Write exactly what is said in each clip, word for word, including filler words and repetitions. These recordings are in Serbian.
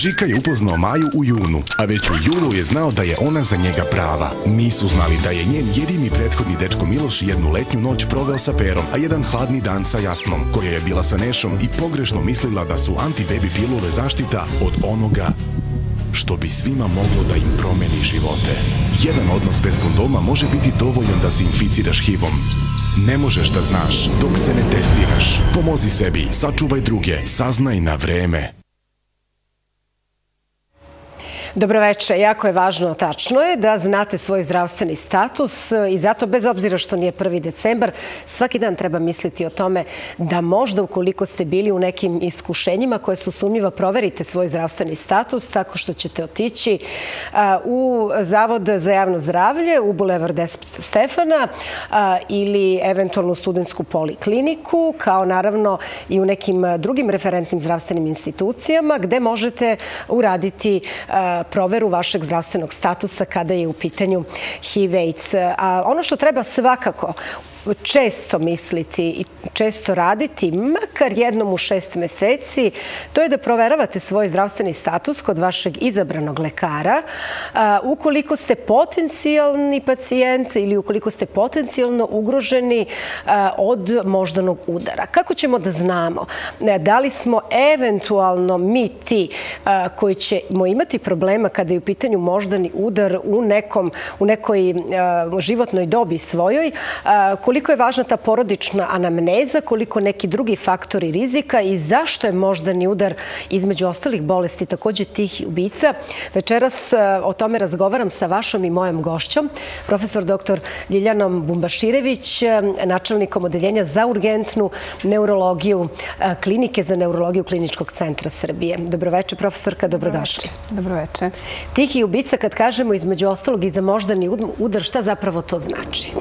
Žika je upoznao Maju u junu, a već u julu je znao da je ona za njega prava. Nisu znali da je njen jedini prethodni dečko Miloš jednu letnju noć proveo sa Perom, a jedan hladni dan sa Jasnom, koja je bila sa Nešom i pogrešno mislila da su antibebi pilule zaštita od onoga što bi svima moglo da im promeni živote. Jedan odnos bez kondoma može biti dovoljan da se inficiraš hivom. Ne možeš da znaš dok se ne testiraš. Pomozi sebi, sačuvaj druge, saznaj na vreme. Dobroveče, jako je važno, tačno je da znate svoj zdravstveni status i zato, bez obzira što nije prvi decembar, svaki dan treba misliti o tome da možda, ukoliko ste bili u nekim iskušenjima koje su sumnjiva, proverite svoj zdravstveni status tako što ćete otići u Zavod za javno zdravlje, u Bulevar Despota Stefana ili eventualno u studentsku polikliniku, kao naravno i u nekim drugim referentnim zdravstvenim institucijama gde možete uraditi proveru vašeg zdravstvenog statusa kada je u pitanju H I V AIDS. Ono što treba svakako često misliti i često raditi, makar jednom u šest meseci, to je da proveravate svoj zdravstveni status kod vašeg izabranog lekara. Ukoliko ste potencijalni pacijent ili ukoliko ste potencijalno ugroženi od moždanog udara. Kako ćemo da znamo da li smo eventualno mi ti koji ćemo imati problema kada je u pitanju moždani udar u nekom, u nekoj životnoj dobi svojoj, koliko Koliko je važna ta porodična anamneza, koliko neki drugi faktori rizika i zašto je moždani udar, između ostalih bolesti, također tih ubica. Večeras o tome razgovaram sa vašom i mojom gošćom, profesor doktor Ljiljanom Bumbaširević, načelnikom odeljenja za urgentnu neurologiju klinike za neurologiju Kliničkog centra Srbije. Dobroveče, profesorka, dobrodošli. Dobroveče. Tihi ubica, kad kažemo između ostalog i za moždani udar, šta zapravo to znači?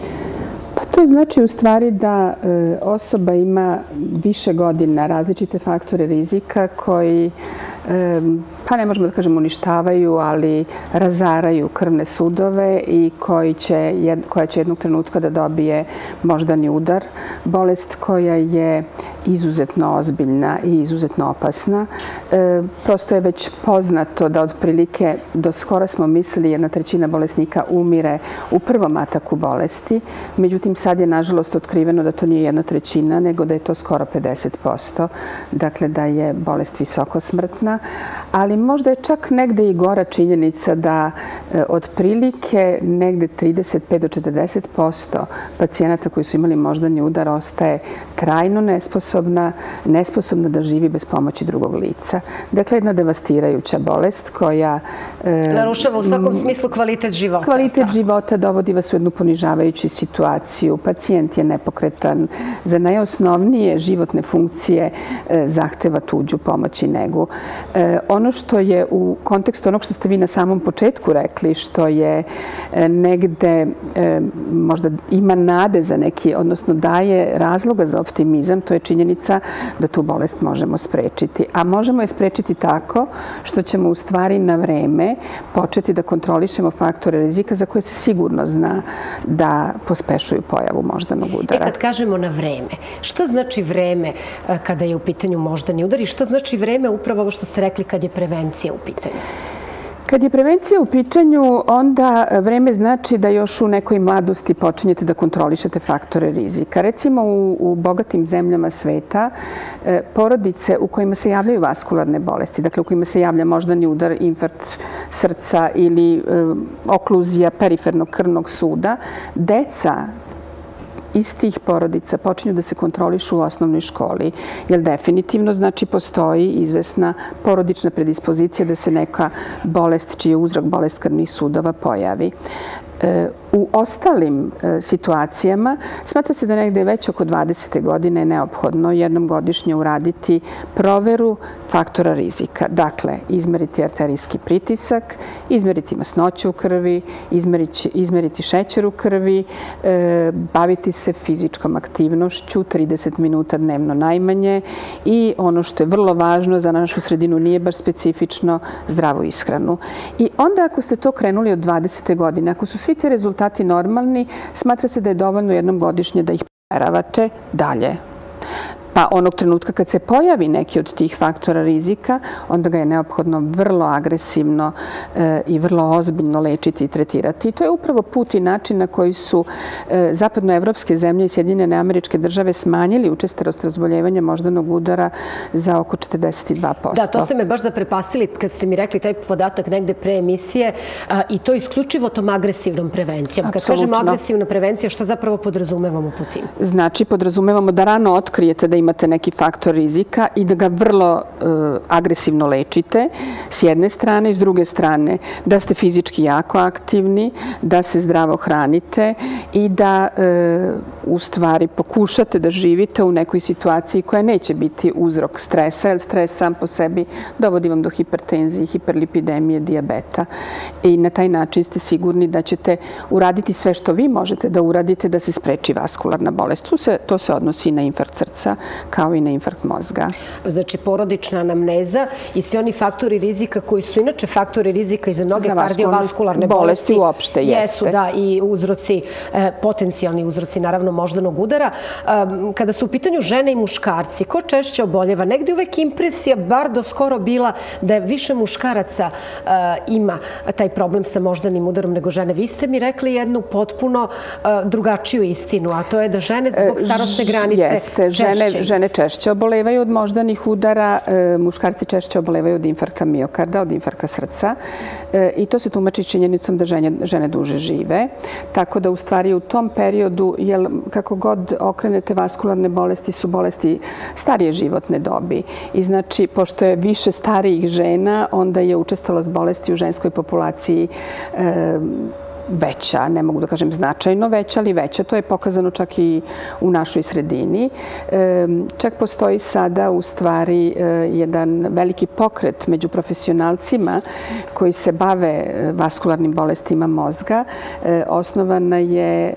To znači u stvari da osoba ima više godina različite faktore rizika koji, pa ne možemo da kažemo uništavaju, ali razaraju krvne sudove i koja će jednog trenutka da dobije moždani udar. Bolest koja je izuzetno ozbiljna i izuzetno opasna. Prosto je već poznato da otprilike do skoro smo mislili jedna trećina bolesnika umire u prvom ataku bolesti. Međutim, sad je nažalost otkriveno da to nije jedna trećina, nego da je to skoro pedeset posto. Dakle, da je bolest visoko smrtna. Ali možda je čak negde i gora činjenica da otprilike negde trideset pet do četrdeset posto pacijenata koji su imali moždani udar ostaje trajno nesposobno nesposobna da živi bez pomoći drugog lica. Dakle, jedna devastirajuća bolest koja narušava u svakom smislu kvalitet života. Kvalitet života, dovodi vas u jednu ponižavajuću situaciju. Pacijent je nepokretan. Za najosnovnije životne funkcije zahteva tuđu pomoć i negu. Ono što je u kontekstu onog što ste vi na samom početku rekli, što je negde možda ima nade za neki, odnosno daje razloga za optimizam, to je činjenica činjenica da tu bolest možemo sprečiti. A možemo je sprečiti tako što ćemo u stvari na vreme početi da kontrolišemo faktore rizika za koje se sigurno zna da pospešuju pojavu moždanog udara. E, kad kažemo na vreme, šta znači vreme kada je u pitanju moždani udar i šta znači vreme upravo ovo što ste rekli kad je prevencija u pitanju? Kad je prevencija u pitanju, onda vreme znači da još u nekoj mladosti počinjete da kontrolišete faktore rizika. Recimo, u bogatim zemljama sveta, porodice u kojima se javljaju vaskularne bolesti, dakle u kojima se javlja moždani udar, infarkt srca ili okluzija perifernog krvnog suda, deca iz tih porodica počinju da se kontrolišu u osnovnoj školi, jer definitivno znači postoji izvesna porodična predispozicija da se neka bolest, čiji je uzrok bolest krvnih sudova, pojavi. U ostalim situacijama smatra se da negde već oko dvadesete godine je neophodno jednom godišnje uraditi proveru faktora rizika. Dakle, izmeriti arterijski pritisak, izmeriti masnoću u krvi, izmeriti šećer u krvi, baviti se fizičkom aktivnošću trideset minuta dnevno najmanje i, ono što je vrlo važno za našu sredinu, nije baš specifično, zdravu ishranu. I onda, ako ste to krenuli od dvadesete godine, ako su svi ti rezultati normalni, smatra se da je dovoljno jednom godišnje da ih proveravate dalje. Pa onog trenutka kad se pojavi neki od tih faktora rizika, onda ga je neophodno vrlo agresivno i vrlo ozbiljno lečiti i tretirati. I to je upravo put i način na koji su zapadnoevropske zemlje i Sjedinjene američke države smanjili učestalost razboljevanja moždanog udara za oko četrdeset dva posto. Da, to ste me baš zaprepastili kad ste mi rekli taj podatak negde pre emisije, i to isključivo tom agresivnom prevencijom. Kad kažemo agresivna prevencija, što zapravo podrazumevamo pod tim? Znači, podrazumevamo da rano otkrijete da imate neki faktor rizika i da ga vrlo agresivno lečite s jedne strane i s druge strane da ste fizički jako aktivni, da se zdravo hranite i da u stvari pokušate da živite u nekoj situaciji koja neće biti uzrok stresa, jer stres sam po sebi dovodi vam do hipertenzije, hiperlipidemije, dijabeta. I na taj način ste sigurni da ćete uraditi sve što vi možete da uradite da se spreči vaskularna bolest. To se odnosi i na infarkt srca kao i na infarkt mozga. Znači, porodična anamneza i svi oni faktori rizika koji su inače faktori rizika i za mnoge kardiovaskularne bolesti uopšte jesu, da, i uzroci, potencijalni uzroci naravno moždanog udara. Kada su u pitanju žene i muškarci, ko češće oboljeva? Negde uvek impresija, bar do skoro bila, da je više muškaraca ima taj problem sa moždanim udarom nego žene. Vi ste mi rekli jednu potpuno drugačiju istinu, a to je da žene zbog starostne granice češće. Žene češće obolevaju od moždanih udara, muškarci češće obolevaju od infarkta miokarda, od infarkta srca, i to se tumači činjenicom da žene duže žive. Tako da u stvari u tom periodu, jer kako god okrenete, vaskularne bolesti su bolesti starije životne dobi. I znači, pošto je više starijih žena, onda je učestalost bolesti u ženskoj populaciji veća, ne mogu da kažem značajno veća, ali veća. To je pokazano čak i u našoj sredini. Čak postoji sada u stvari jedan veliki pokret među profesionalcima koji se bave vaskularnim bolestima mozga. Osnovana je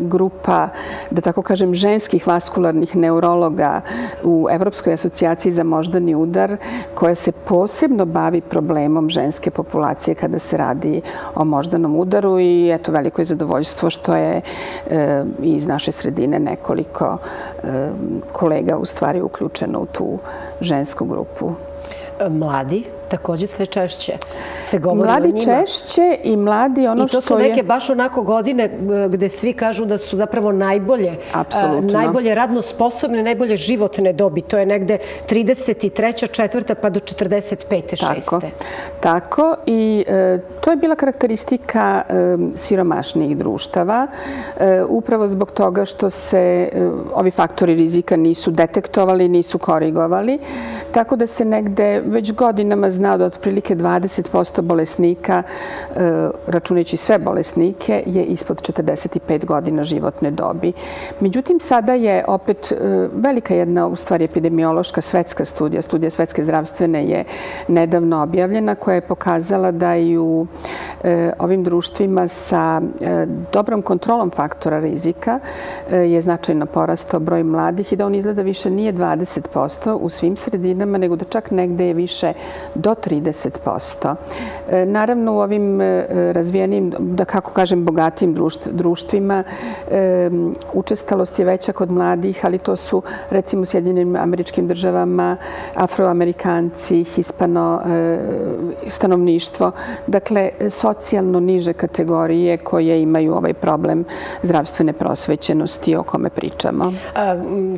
grupa, da tako kažem, ženskih vaskularnih neurologa u Evropskoj asociaciji za moždani udar, koja se posebno bavi problemom ženske populacije kada se radi o moždanom udaru. I eto, veliko je zadovoljstvo što je e, iz naše sredine nekoliko e, kolega u stvari uključeno u tu žensku grupu. Mladi također sve češće se govori o njima. Mladi češće i mladi ono što je... I to su neke baš onako godine gde svi kažu da su zapravo najbolje, najbolje radno sposobne, najbolje životne dobi. To je negde trideset treća, četvrta pa do četrdeset pete, šeste. Tako, i to je bila karakteristika siromašnijih društava. Upravo zbog toga što se ovi faktori rizika nisu detektovali, nisu korigovali. Tako da se negde već godinama zna da otprilike dvadeset posto bolesnika, računajući sve bolesnike, je ispod četrdeset pet godina životne dobi. Međutim, sada je opet velika jedna, u stvari, epidemiološka svetska studija, studija Svetske zdravstvene je nedavno objavljena, koja je pokazala da i u ovim društvima sa dobrom kontrolom faktora rizika je značajno porastao broj mladih i da on izgleda više nije dvadeset posto u svim sredinama, nego da čak negde je više do trideset posto. Naravno, u ovim razvijenim, da kako kažem, bogatim društvima učestalost je veća kod mladih, ali to su, recimo, u Sjedinjenim američkim državama Afroamerikanci, hispano stanovništvo, dakle, socijalno niže kategorije koje imaju ovaj problem zdravstvene prosvećenosti o kome pričamo.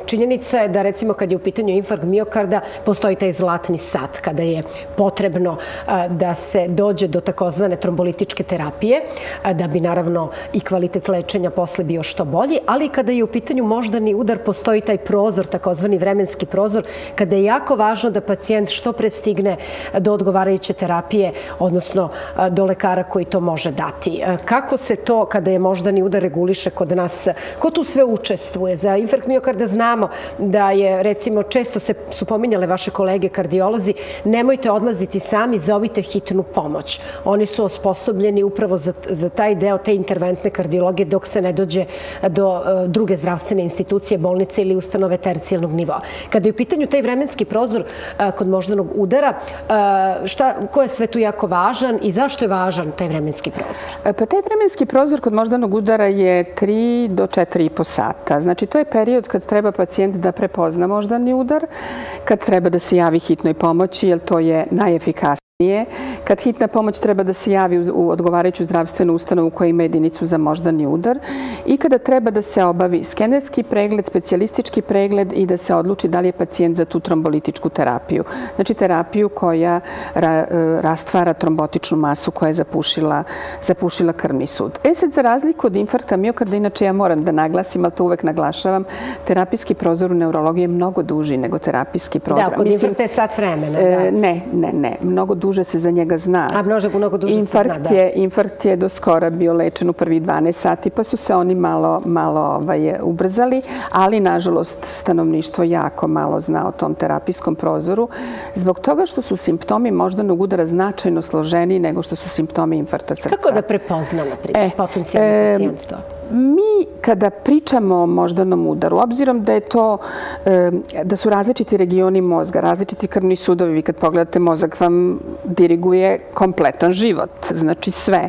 Činjenica je da, recimo, kad je u pitanju infarkt miokarda, postoji taj zlatni sat kada je potrebno da se dođe do takozvane trombolitičke terapije, da bi naravno i kvalitet lečenja posle bio što bolji, ali kada je u pitanju moždani udar postoji taj prozor, takozvani vremenski prozor, kada je jako važno da pacijent što pre stigne do odgovarajuće terapije, odnosno do lekara koji to može dati. Kako se to, kada je moždani udar, reguliše kod nas? Ko tu sve učestvuje? Za infarkt miokarda znamo da je, recimo, često se su pominjale vaše kolege kardiologa, kardiolozi, nemojte odlaziti sami, zovite hitnu pomoć. Oni su osposobljeni upravo za taj deo, te interventne kardiologije, dok se ne dođe do druge zdravstvene institucije, bolnice ili ustanove tercijalnog nivoa. Kada je u pitanju taj vremenski prozor kod moždanog udara, ko je sve tu jako važan i zašto je važan taj vremenski prozor? Pa taj vremenski prozor kod moždanog udara je tri do četiri i po sata. Znači, to je period kad treba pacijent da prepozna moždani udar, kad treba da se javi hitnoj pomoći, jer to je najefikasnije. Kad hitna pomoć treba da se javi u odgovarajuću zdravstvenu ustanovu koja ima jedinicu za moždani udar i kada treba da se obavi skenerski pregled, specijalistički pregled i da se odluči da li je pacijent za tu trombolitičku terapiju. Znači terapiju koja rastvara trombotičnu masu koja je zapušila, zapušila krvni sud. E sad, za razliku od infarkta miokarda, inače ja moram da naglasim, ali to uvek naglašavam, terapijski prozor u neurologiji je mnogo duži nego terapijski prozor. Da, kod infarkta je sat vremena. Ne, ne, ne. Mnogo duži. Duže se za njega zna. A množe mnogo duže se zna, da. Infarkt je do skora bio lečen u prvi dvanaest sati, pa su se oni malo ubrzali, ali nažalost stanovništvo jako malo zna o tom terapijskom prozoru, zbog toga što su simptomi moždanog udara značajno složeniji nego što su simptomi infarkta srca. Kako da prepoznamo potencijalni pacijent to? Mi kada pričamo o moždanom udaru, obzirom da je to, da su različiti regioni mozga, različiti krvni sudovi, vi kad pogledate mozak vam diriguje kompletan život, znači sve,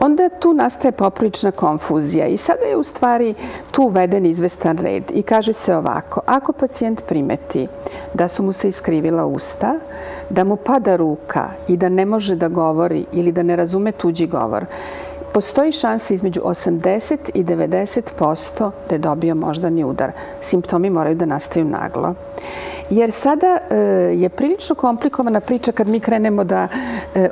onda tu nastaje poprilična konfuzija i sada je u stvari tu uveden izvestan red i kaže se ovako: ako pacijent primeti da su mu se iskrivila usta, da mu pada ruka i da ne može da govori ili da ne razume tuđi govor, postoji šansa između osamdeset i devedeset posto da je dobio moždani udar. Simptomi moraju da nastaju naglo. Jer sada je prilično komplikovana priča kad mi krenemo da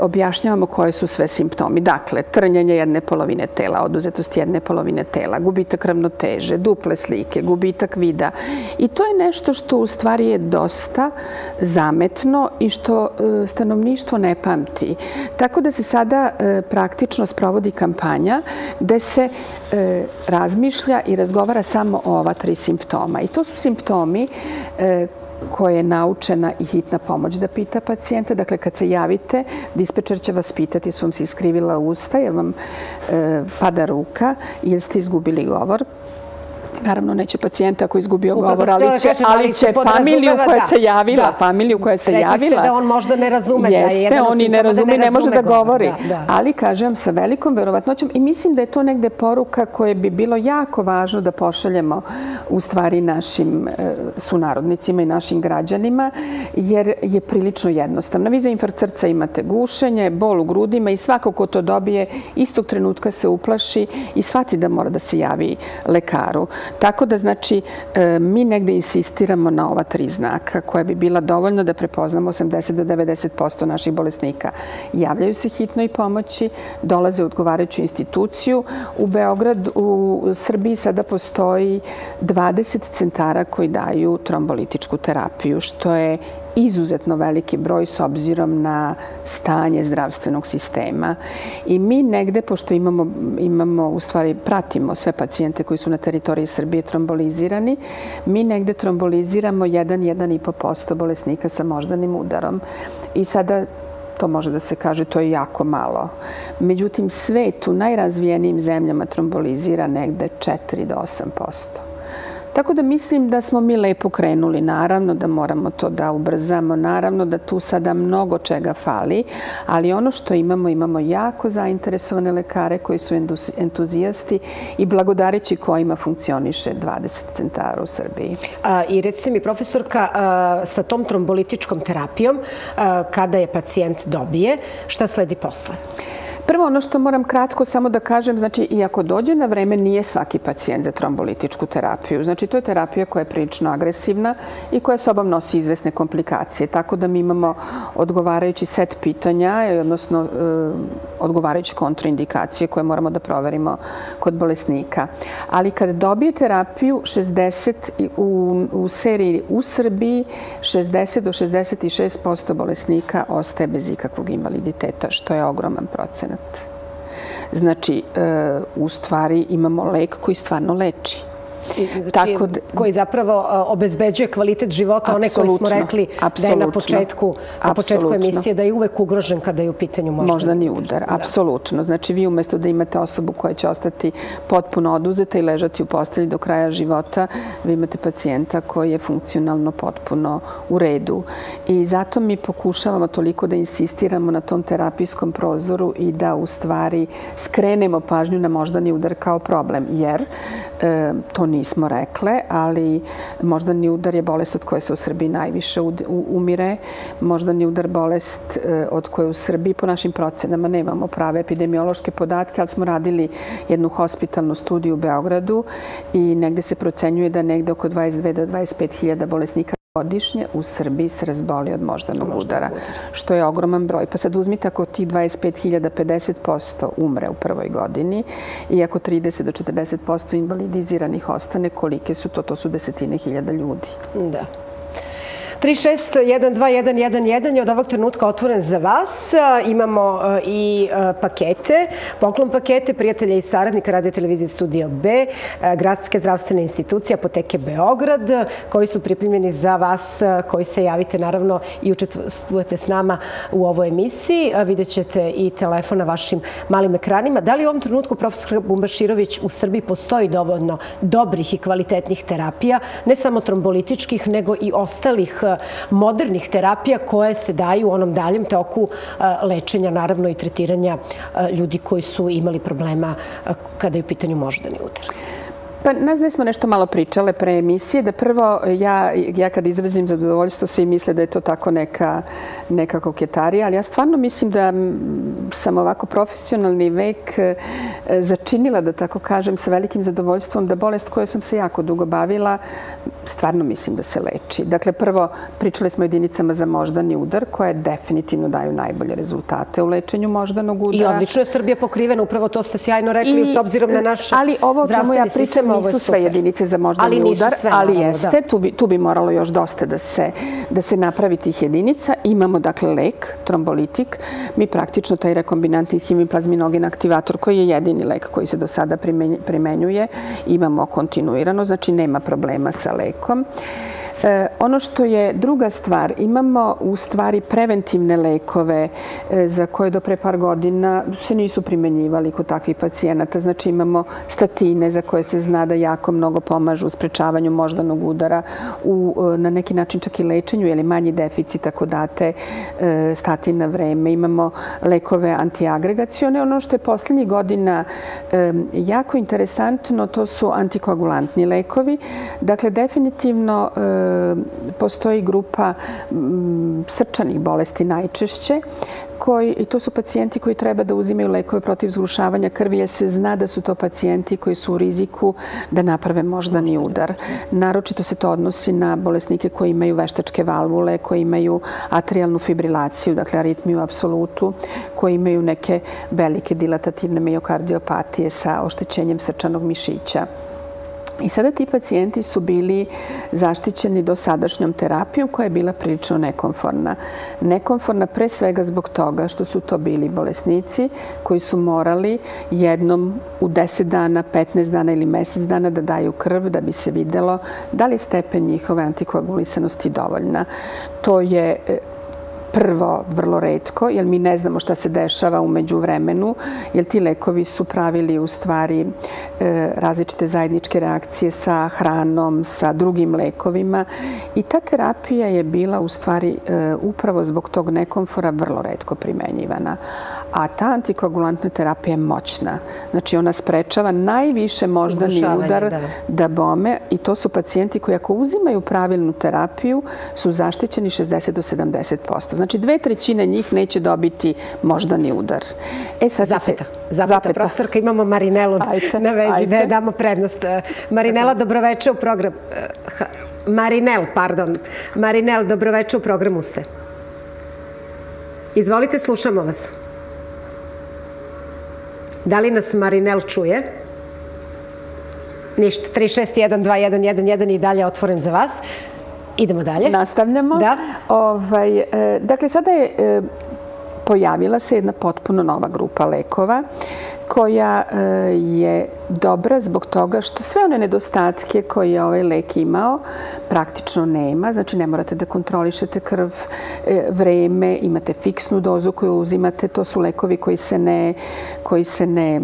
objašnjavamo koje su sve simptomi. Dakle, trnjenje jedne polovine tela, oduzetost jedne polovine tela, gubitak ravnoteže, duple slike, gubitak vida. I to je nešto što u stvari je dosta zametno i što stanovništvo ne pamti. Tako da se sada praktično sprovodi kampanja gde se razmišlja i razgovara samo o ova tri simptoma. I to su simptomi koje je naučena i hitna pomoć da pita pacijenta. Dakle, kad se javite, dispečer će vas pitati su vam se iskrivila usta, jer vam pada ruka, jer ste izgubili govor. Naravno, neće pacijenta ako izgubio govor, ali će familiju koja se javila. Familiju koja se javila. Rekli ste da on možda ne razume. Jeste, on i ne razume, ne može da govori. Ali, kažem, sa velikom verovatnoćom, i mislim da je to negde poruka koje bi bilo jako važno da pošaljemo u stvari našim sunarodnicima i našim građanima, jer je prilično jednostavno. Vi za infarkt srca imate gušenje, bol u grudima i svako ko to dobije istog trenutka se uplaši i shvati da mora da se javi lekaru. Tako da, znači, mi negde insistiramo na ova tri znaka koja bi bila dovoljno da prepoznamo osamdeset do devedeset posto naših bolesnika. Javljaju se hitnoj pomoći, dolaze u odgovarajuću instituciju. U Beogradu, u Srbiji sada postoji dvadeset centara koji daju trombolitičku terapiju, što je izuzetno veliki broj s obzirom na stanje zdravstvenog sistema. I mi negde, pošto imamo, imamo, u stvari pratimo sve pacijente koji su na teritoriji Srbije trombolizirani, mi negde tromboliziramo jedan do jedan i po posto bolesnika sa moždanim udarom. I sada to može da se kaže, to je jako malo. Međutim, svet u najrazvijenijim zemljama trombolizira negde četiri do osam posto. Tako da mislim da smo mi lepo krenuli, naravno da moramo to da ubrzamo, naravno da tu sada mnogo čega fali, ali ono što imamo, imamo jako zainteresovane lekare koji su entuzijasti i blagodareći kojima funkcioniše dvadeset centara u Srbiji. I recite mi, profesorka, sa tom trombolitičkom terapijom, kada je pacijent dobije, šta sledi posle? Prvo, ono što moram kratko samo da kažem, znači, iako dođe na vreme, nije svaki pacijent za trombolitičku terapiju. Znači, to je terapija koja je prilično agresivna i koja sobom nosi izvesne komplikacije. Tako da mi imamo odgovarajući set pitanja, odnosno odgovarajuće kontraindikacije koje moramo da proverimo kod bolesnika. Ali kad dobije terapiju, u seriji u Srbiji šezdeset do šezdeset šest posto bolesnika ostaje bez ikakvog invaliditeta, što je ogroman procenat. Znači, u stvari imamo lek koji stvarno leči. Znači, koji zapravo obezbeđuje kvalitet života, one koji smo rekli da je na početku emisije, da je uvek ugrožen kada je u pitanju moždani udar. Apsolutno. Znači, vi umjesto da imate osobu koja će ostati potpuno oduzeta i ležati u postelji do kraja života, vi imate pacijenta koji je funkcionalno potpuno u redu. I zato mi pokušavamo toliko da insistiramo na tom terapijskom prozoru i da u stvari skrenemo pažnju na moždani udar kao problem, jer to nismo rekle, ali moždani udar je bolest od koje se u Srbiji najviše umire. Moždani udar je bolest od koje u Srbiji, po našim procenama, nemamo prave epidemiološke podatke, ali smo radili jednu hospitalnu studiju u Beogradu i negde se procenjuje da negde oko dvadeset dve do dvadeset pet hiljada bolesnika godišnje u Srbiji se razboli od moždanog udara, što je ogroman broj. Pa sad uzmite, ako tih dvadeset pet hiljada, pedeset posto umre u prvoj godini i ako trideset do četrdeset posto invalidiziranih ostane, kolike su to? To su desetine hiljada ljudi. Da. tri šest jedan dva jedan jedan jedan je od ovog trenutka otvoren za vas. Imamo i pakete, poklon pakete prijatelja i saradnika Radio Televizije Studio B, Gradske zdravstvene institucije, Apoteke Beograd, koji su pripremljeni za vas koji se javite, naravno, i učestvujete s nama u ovoj emisiji. Vidjet ćete i telefon na vašim malim ekranima. Da li u ovom trenutku, profesor Bumbaširević, u Srbiji postoji dovoljno dobrih i kvalitetnih terapija, ne samo trombolitičkih, nego i ostalih modernih terapija koje se daju u onom daljem toku lečenja, naravno, i tretiranja ljudi koji su imali problema kada je u pitanju moždani udar? Pa nas dve smo nešto malo pričale pre emisije, da prvo ja kad izrazim zadovoljstvo svi misle da je to tako neka kokjetarija, ali ja stvarno mislim da sam ovako profesionalni vek začinila, da tako kažem, sa velikim zadovoljstvom da bolest koju sam se jako dugo bavila, stvarno mislim da se leči. Dakle, prvo pričali smo o jedinicama za moždani udar koje definitivno daju najbolje rezultate u lečenju moždanog udara. I odlično je Srbija pokrivena, upravo to ste sjajno rekli, s obzirom na naš zdravstveni sistem. Nisu sve jedinice za moždani udar, ali jeste, tu bi moralo još dosta da se napravi tih jedinica. Imamo, dakle, lek, trombolitik. Mi praktično taj rekombinantni hemiplazminogen aktivator, koji je jedini lek koji se do sada primenjuje, imamo kontinuirano, znači nema problema sa lekom. Ono što je druga stvar, imamo u stvari preventivne lekove za koje do pre par godina se nisu primenjivali kod takvih pacijenata. Znači, imamo statine za koje se zna da jako mnogo pomažu u sprečavanju moždanog udara, na neki način čak i lečenju, jer je manji deficit ako date statin na vreme. Imamo lekove antiagregacione. Ono što je posljednjih godina jako interesantno, to su antikoagulantni lekovi. Dakle, definitivno postoji grupa srčanih bolesti najčešće, i to su pacijenti koji treba da uzimaju lekove protiv zgrušavanja krvi, jer se zna da su to pacijenti koji su u riziku da naprave moždani udar. Naročito se to odnosi na bolesnike koji imaju veštačke valvule, koji imaju atrijalnu fibrilaciju, dakle aritmiju apsolutu, koji imaju neke velike dilatativne miokardiopatije sa oštećenjem srčanog mišića. I sada ti pacijenti su bili zaštićeni dosadašnjom terapijom koja je bila prilično nekomforna. Nekomforna pre svega zbog toga što su to bili bolesnici koji su morali jednom u deset dana, petnaest dana ili mesec dana da daju krv da bi se videlo da li je stepen njihove antikoagulisanosti dovoljna. To je prvo vrlo retko, jer mi ne znamo šta se dešava u međuvremenu, jer ti lekovi su pravili u stvari različite zajedničke reakcije sa hranom, sa drugim lekovima, i ta terapija je bila u stvari upravo zbog tog nekomfora vrlo retko primenjivana. A ta antikoagulantna terapija je moćna. Znači, ona sprečava najviše moždani udar, da bome, i to su pacijenti koji ako uzimaju pravilnu terapiju su zaštićeni šezdeset do sedamdeset posto. Znači, dve trećine njih neće dobiti moždani udar. Zapeta. Zapeta, profesorka, imamo Marinelu na vezi, da damo prednost. Marinela, dobroveče u program. Marinel, pardon. Marinel, dobroveče u programu ste. Izvolite, slušamo vas. Da li nas Marinel čuje? Ništa, tri šest jedan dva jedan jedan jedan i dalje otvoren za vas. Idemo dalje. Nastavljamo. Dakle, sada je pojavila se jedna potpuno nova grupa lekova koja je dobra zbog toga što sve one nedostatke koje je ovaj lek imao praktično nema. Znači ne morate da kontrolišete krv, vreme, imate fiksnu dozu koju uzimate. To su lekovi koji se ne, koji se ne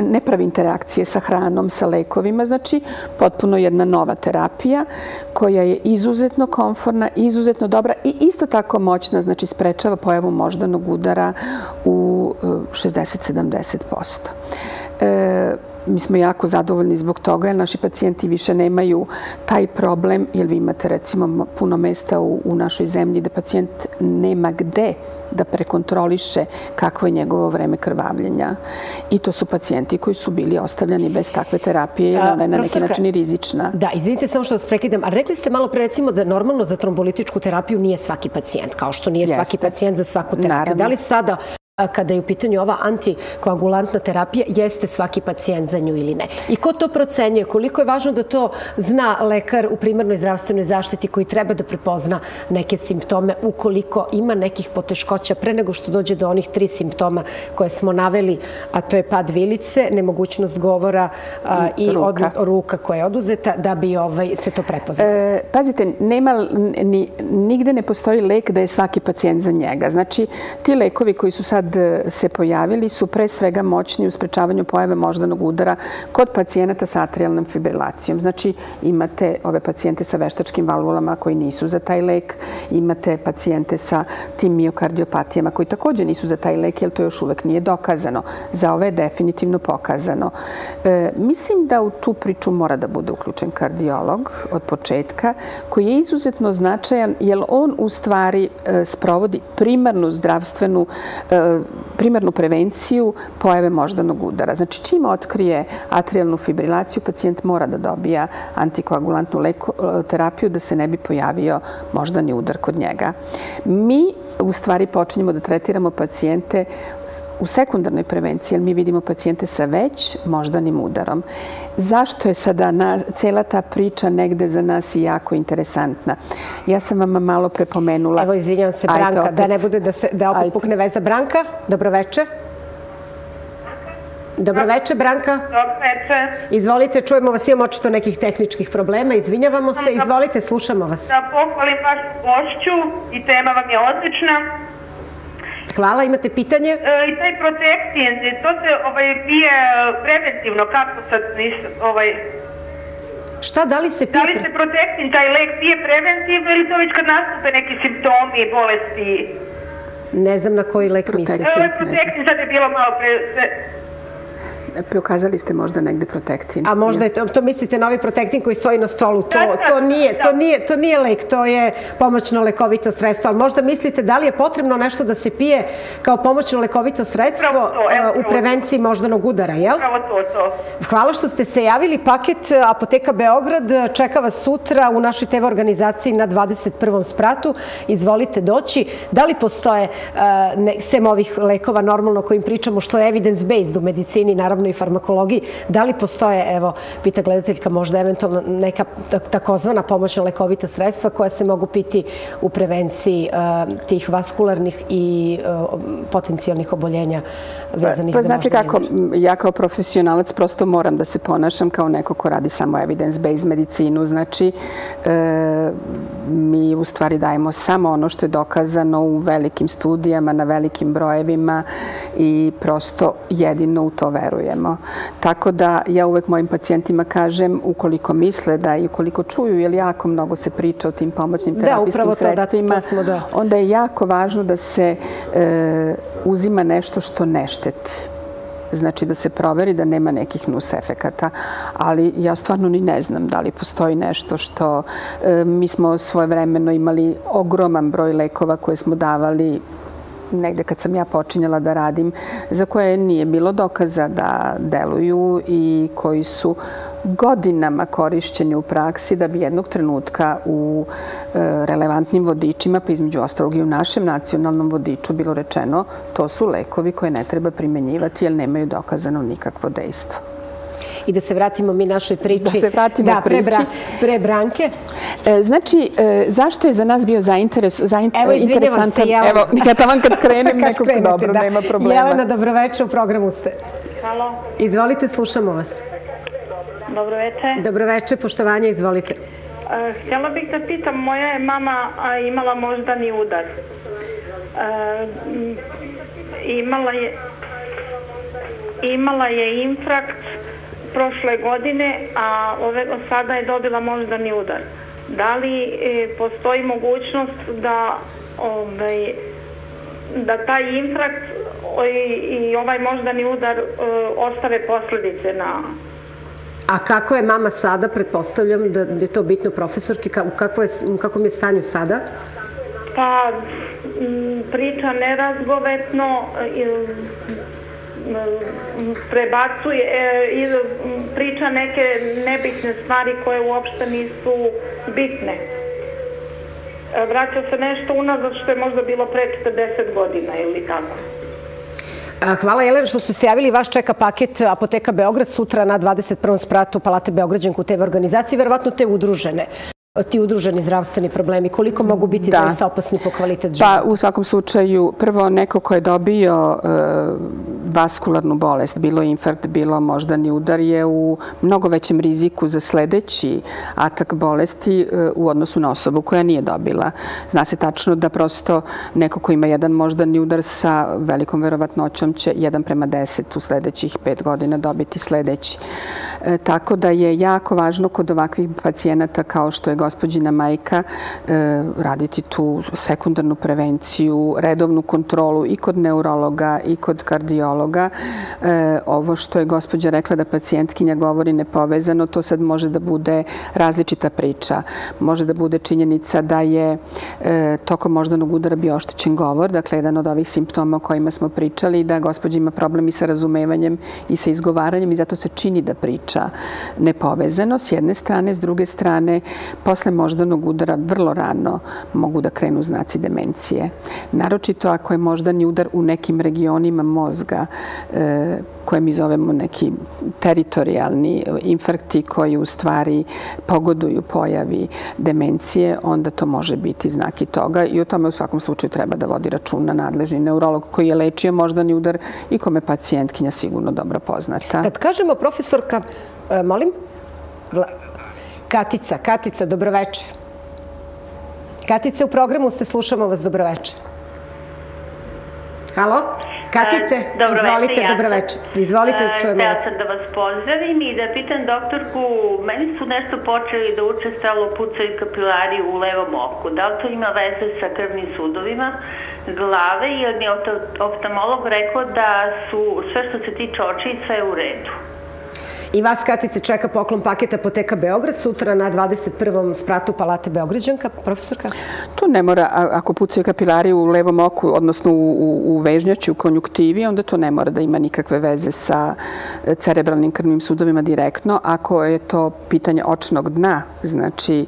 ne pravi interakcije sa hranom, sa lekovima. Znači, potpuno jedna nova terapija koja je izuzetno komforna, izuzetno dobra i isto tako moćna, znači sprečava pojavu moždanog udara u šezdeset do sedamdeset posto. E, mi smo jako zadovoljni zbog toga jer naši pacijenti više nemaju taj problem, jer vi imate recimo puno mesta u, u našoj zemlji da pacijent nema gde da prekontroliše kakvo je njegovo vreme krvavljenja. I to su pacijenti koji su bili ostavljani bez takve terapije, jer ona je na neki način i rizična. Da, izvinite samo što vas prekidam, a rekli ste malo pre recimo da normalno za tromboličku terapiju nije svaki pacijent, kao što nije svaki pacijent za svaku terapiju. Da li sada, kada je u pitanju ova antikoagulantna terapija, jeste svaki pacijent za nju ili ne? I ko to procenjuje? Koliko je važno da to zna lekar u primarnoj zdravstvenoj zaštiti koji treba da prepozna neke simptome ukoliko ima nekih poteškoća pre nego što dođe do onih tri simptoma koje smo naveli, a to je pad vilice, nemogućnost govora i ruka koja je oduzeta, da bi se to prepoznalo? Pazite, nigde ne postoji lek da je svaki pacijent za njega. Znači, ti lekovi koji su sad se pojavili su pre svega moćni u sprečavanju pojave moždanog udara kod pacijenata sa atrijalnom fibrilacijom. Znači, imate ove pacijente sa veštačkim valvulama koji nisu za taj lek, imate pacijente sa tim miokardiopatijama koji također nisu za taj lek, jer to još uvek nije dokazano. Za ove je definitivno pokazano. E, mislim da u tu priču mora da bude uključen kardiolog od početka, koji je izuzetno značajan, jer on u stvari e, sprovodi primarnu zdravstvenu primarnu prevenciju pojave moždanog udara. Znači, čim otkrije atrijalnu fibrilaciju, pacijent mora da dobija antikoagulantnu terapiju da se ne bi pojavio moždani udar kod njega. Mi u stvari počinjemo da tretiramo pacijente u sekundarnoj prevenciji, jer mi vidimo pacijente sa već moždanim udarom. Zašto je sada cela ta priča negde za nas i jako interesantna? Ja sam vam malo prepomenula... Evo, izvinjam se, Branka, da ne bude da opet pukne veza. Branka, dobroveče. Dobroveče, Branka. Dobroveče. Izvolite, čujemo vas, imamo očito nekih tehničkih problema, izvinjavamo se, izvolite, slušamo vas. Da pohvalim vašu gošću i tema vam je odlična. Hvala, imate pitanje? I taj protekcijens, to se pije preventivno, kako sad ništa... Šta, da li se pije? Da li se protekcijens, taj lek pije preventivno ili to već kad nastupe neki simptomi, bolesti? Ne znam na koji lek mislite. Protekcijens, sad je bilo malo pre... Pokazali ste možda negde protektin. A možda je to, to mislite na ovaj protektin koji stoji na stolu, to, to, nije, to, nije, to nije lek, to je pomoćno lekovito sredstvo, ali možda mislite da li je potrebno nešto da se pije kao pomoćno lekovito sredstvo to, evo, u prevenciji moždanog udara, jel? To, to. Hvala što ste se javili, paket Apoteka Beograd čeka vas sutra u našoj te ve organizaciji na dvadeset prvom spratu, izvolite doći. Da li postoje, sem ovih lekova normalno kojim pričamo, što je evidence-based u medicini, naravno i farmakologiji, da li postoje, evo, pita gledateljka, možda eventualno neka takozvana pomoćna lekovita sredstva koja se mogu piti u prevenciji tih vaskularnih i potencijalnih oboljenja vezanih za moždani udar? Pa znate kako, ja kao profesionalac prosto moram da se ponašam kao neko ko radi samo evidence-based medicinu, znači mi u stvari dajemo samo ono što je dokazano u velikim studijama, na velikim brojevima i prosto jedino u to verujemo. Tako da ja uvek mojim pacijentima kažem, ukoliko misle da i ukoliko čuju, jer jako mnogo se priča o tim pomoćnim terapijskim sredstvima, onda je jako važno da se uzima nešto što ne šteti. Znači da se proveri da nema nekih nus efekata, ali ja stvarno ni ne znam da li postoji nešto što... Mi smo svojevremeno imali ogroman broj lekova koje smo davali negde kad sam ja počinjala da radim, za koje nije bilo dokaza da deluju i koji su godinama korišćeni u praksi da bi jednog trenutka u relevantnim vodičima, pa između ostalog i u našem nacionalnom vodiču, bilo rečeno to su lekovi koje ne treba primenjivati jer nemaju dokazano nikakvo dejstvo. i da se vratimo mi našoj priči. Da se vratimo da, priči. Da, pre Branke. E, znači, e, zašto je za nas bio zainteres, zainteres, evo, interesantan... Se, evo, ja taman kad krenem nekako krenete, dobro, da. Nema problema. Jelena, dobroveče, u programu ste. Halo. Izvolite, slušamo vas. Dobroveče. Dobroveče, poštovanje, izvolite. E, htjela bih da pitam, moja je mama imala moždani udar. E, imala je... Imala je infarkt prošle godine, a sada je dobila moždani udar. Da li postoji mogućnost da, ovaj, da taj infarkt i ovaj moždani udar ostave posljedice na... A kako je mama sada, pretpostavljam da je to bitno profesorki, u, kako je, u kakvom je stanju sada? Pa priča nerazgovetno... prebacuje, priča neke nebitne stvari koje uopšte nisu bitne. Vraća se nešto unazad što je možda bilo pre četrdeset godina ili tako. Hvala Jelena što ste se javili. Vaš čeka paket Apoteka Beograd sutra na dvadeset prvom spratu Palate Beograđenke u te organizacije, verovatno te udružene. Ti udruženi zdravstveni problemi, koliko mogu biti zaista opasni po kvalitet života? Pa u svakom slučaju, prvo neko ko je dobio e, vaskularnu bolest, bilo infarkt, bilo moždani udar, je u mnogo većem riziku za sljedeći atak bolesti e, u odnosu na osobu koja nije dobila. Zna se tačno da prosto neko ko ima jedan moždani udar sa velikom verovatnoćom će jedan prema deset u sljedećih pet godina dobiti sljedeći. E, tako da je jako važno kod ovakvih pacijenata kao što je gospođina majka, raditi tu sekundarnu prevenciju, redovnu kontrolu i kod neurologa i kod kardiologa. Ovo što je gospođa rekla da pacijentkinja govori nepovezano, to sad može da bude različita priča. Može da bude činjenica da je tokom moždanog udara bio oštećen govor, dakle jedan od ovih simptoma o kojima smo pričali, da gospođa ima problem i sa razumevanjem i sa izgovaranjem i zato se čini da priča nepovezano s jedne strane, s druge strane posle moždanog udara vrlo rano mogu da krenu znaci demencije. Naročito ako je moždani udar u nekim regionima mozga koje mi zovemo neki teritorijalni infarkti koji u stvari pogoduju pojavi demencije, onda to može biti znak i toga i o tome u svakom slučaju treba da vodi računa nadležni neurolog koji je lečio moždani udar i kome pacijentkinja sigurno dobro poznata. Kad kažemo profesorka, molim? Katica, Katica, dobroveče. Katice, u programu ste, slušamo vas, dobroveče. Halo? Katice, izvolite, dobroveče. Izvolite, čujemo vas. Htela sam da vas pozdravim i da pitam doktorku, meni su nešto počeli da učestalo pucaju kapilari u levom oku. Da li to ima veze sa krvnim sudovima glave? Jer mi je oftalmolog rekao da su sve što se tiče očica je u redu. I vas, Katice, čeka poklon paketa Apoteka Beograd sutra na dvadeset prvom spratu Palate Beograđanka, profesorka? To ne mora, ako pucaju kapilari u levom oku, odnosno u vežnjači, u konjuktivi, onda to ne mora da ima nikakve veze sa cerebralnim krvnim sudovima direktno. Ako je to pitanje očnog dna, znači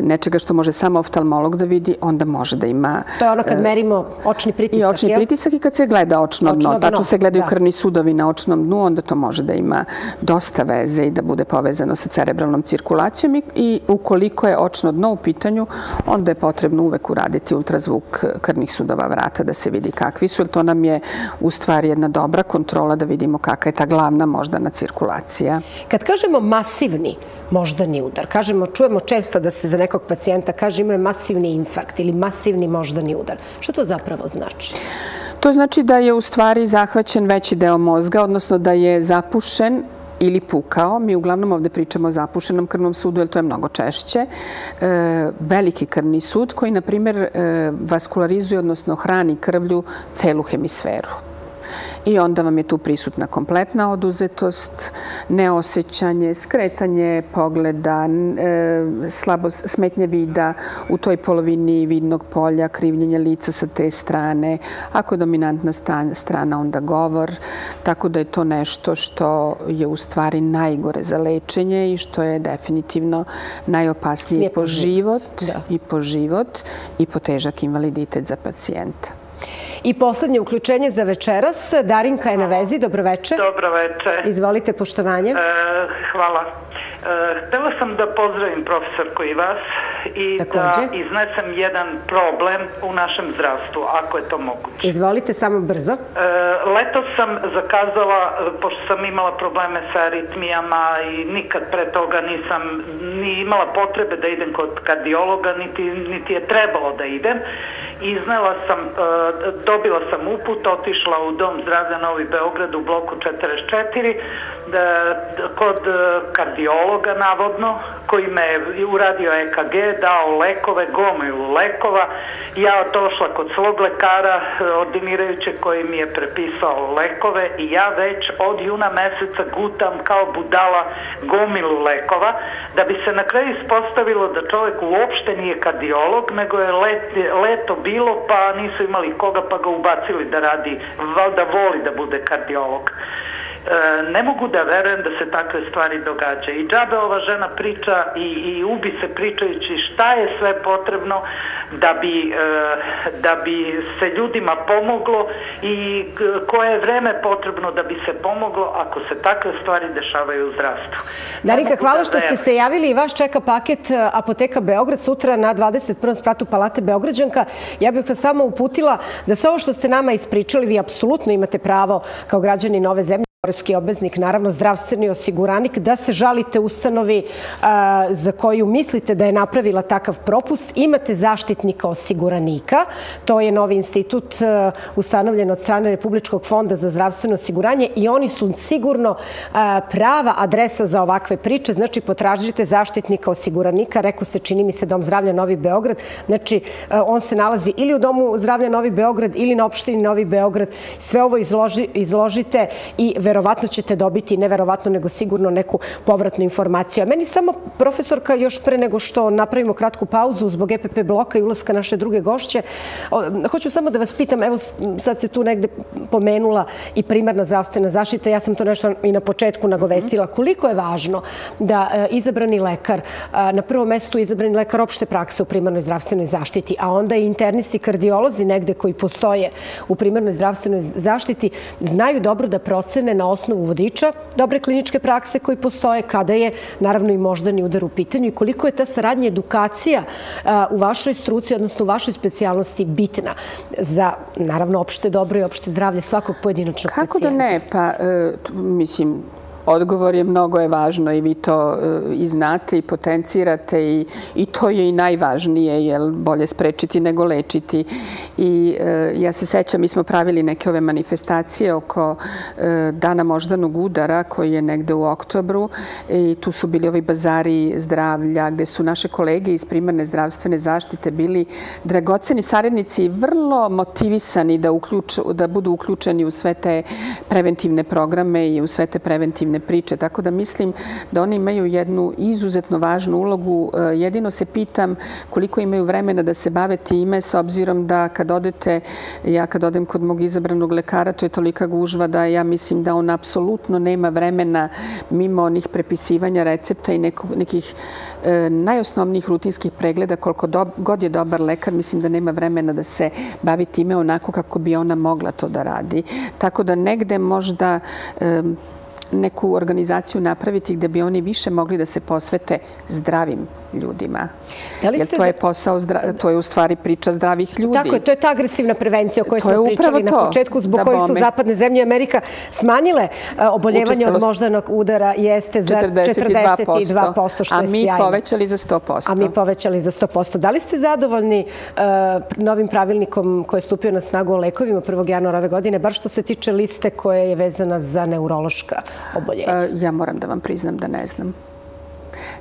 nečega što može samo oftalmolog da vidi, onda može da ima... To je ono kad merimo očni pritisak, jel? I očni pritisak i kad se gleda očno dno. Tačno se gledaju krvni sudovi na očnom dnu, onda to može da ima dosta veze i da bude povezano sa cerebralnom cirkulacijom i ukoliko je očno dno u pitanju, onda je potrebno uvek uraditi ultrazvuk krvnih sudova vrata da se vidi kakvi su, jer to nam je u stvari jedna dobra kontrola da vidimo kakva je ta glavna moždana cirkulacija. Kad kažemo masivni moždani udar, kažemo, čujemo često da se za nekog pacijenta kaže imao je masivni infarkt ili masivni moždani udar. Što to zapravo znači? To znači da je u stvari zahvaćen veći deo mozga, odnosno da je zapušen ili pukao. Mi uglavnom ovdje pričamo o zapušenom krvnom sudu, jer to je mnogo češće. Veliki krvni sud koji, na primjer, vaskularizuje, odnosno hrani krvlju celu hemisferu. I onda vam je tu prisutna kompletna oduzetost, neosećanje, skretanje pogleda, slabost, smetnje vida u toj polovini vidnog polja, krivljenje lica sa te strane. Ako je dominantna strana, onda govor. Tako da je to nešto što je u stvari najgore za lečenje i što je definitivno najopasnije po život i po život i po težak invaliditet za pacijenta. I poslednje uključenje za večeras. Darinka je na vezi. Dobroveče. Dobroveče. Izvolite, poštovanje. E, hvala. E, htela sam da pozdravim profesorku i vas i također da iznesem jedan problem u našem zdravstvu, ako je to moguće. Izvolite, samo brzo. E, letos sam zakazala, pošto sam imala probleme sa aritmijama i nikad pre toga nisam ni imala potrebe da idem kod kardiologa, niti, niti je trebalo da idem. Iznela sam, e, dobila sam uput, otišla u Dom zdravlja Novi Beograd u bloku četrdeset četiri da, kod e, kardiologa navodno, koji me je uradio E K G, dao lekove, gomilu lekova. Ja otišla kod svog lekara ordinirajuće koji mi je prepisao lekove i ja već od juna meseca gutam kao budala gomilu lekova da bi se na kraju ispostavilo da čovjek uopšte nije kardiolog, nego je let, leto bilo pa nisu imali koga pa ga ubacili da radi, valjda voli da bude kardiolog. Ne mogu da verujem da se takve stvari događaju. I džabe ova žena priča i, i ubi se pričajući šta je sve potrebno da bi, da bi se ljudima pomoglo i koje je vreme potrebno da bi se pomoglo ako se takve stvari dešavaju u zdravstvu. Darinka, hvala što ste se javili i vaš čeka paket Apoteka Beograd sutra na dvadeset prvom spratu Palate Beograđenka. Ja bih vas samo uputila da sve ovo što ste nama ispričali, vi apsolutno imate pravo kao građani nove zemlje, poreski obveznik, naravno zdravstveni osiguranik, da se žalite ustanovi a, za koju mislite da je napravila takav propust. Imate zaštitnika osiguranika, to je novi institut a, ustanovljen od strane Republičkog fonda za zdravstveno osiguranje i oni su sigurno a, prava adresa za ovakve priče. Znači, potražite zaštitnika osiguranika, rekao ste, čini mi se, Dom zdravlja Novi Beograd. Znači, a, on se nalazi ili u Domu zdravlja Novi Beograd ili na opštini Novi Beograd. Sve ovo izloži, izložite i verovatno Verovatno ćete dobiti, ne verovatno, nego sigurno neku povratnu informaciju. A meni samo, profesorka, još pre nego što napravimo kratku pauzu zbog E P P bloka i ulaska naše druge gošće, hoću samo da vas pitam, evo sad se tu negde pomenula i primarna zdravstvena zaštita, ja sam to nešto i na početku nagovestila. Koliko je važno da izabrani lekar, na prvom mestu izabrani lekar opšte prakse u primarnoj zdravstvenoj zaštiti, a onda i internisti, kardiolozi negde koji postoje u primarnoj zdravstvenoj zaštiti, znaju dobro da procene na osnovu vodiča dobre kliničke prakse koji postoje kada je, naravno, i moždani udar u pitanju i koliko je ta saradnja, edukacija u vašoj struci, odnosno u vašoj specijalnosti, bitna za, naravno, opšte dobro i opšte zdravlje svakog pojedinačnog pacijenta? Kako da ne? Pa, mislim, odgovor je mnogo je važno i vi to i znate i potencirate i, i to je i najvažnije, jer bolje sprečiti nego lečiti. I e, ja se sećam, mi smo pravili neke ove manifestacije oko e, dana moždanog udara koji je negde u oktobru i tu su bili ovi bazari zdravlja gde su naše kolege iz primarne zdravstvene zaštite bili dragoceni saradnici i vrlo motivisani da, uključ, da budu uključeni u sve te preventivne programe i u sve te preventivne priče. Tako da mislim da oni imaju jednu izuzetno važnu ulogu. Jedino se pitam koliko imaju vremena da se bave time, s obzirom da kad odete, ja kad odem kod mog izabranog lekara, to je tolika gužva da ja mislim da on apsolutno nema vremena mimo onih prepisivanja recepta i nekih najosnovnijih rutinskih pregleda. Koliko god je dobar lekar, mislim da nema vremena da se bavi time onako kako bi ona mogla to da radi. Tako da negde možda neku organizaciju napraviti gde bi oni više mogli da se posvete zdravim ljudima. Jer to je posao, to je u stvari priča zdravih ljudi. Tako je, to je ta agresivna prevencija o kojoj smo pričali na početku, zbog kojih su zapadne zemlje i Amerika smanjile oboljevanje od moždanog udara, jeste za četrdeset dva posto, što je sjajno. A mi povećali za sto posto. A mi povećali za sto posto. Da li ste zadovoljni novim pravilnikom koji je stupio na snagu o lekovima prvog januara ove godine, bar što se tiče liste koja je vezana za neurološka oboljenja? Ja moram da vam priznam da ne znam.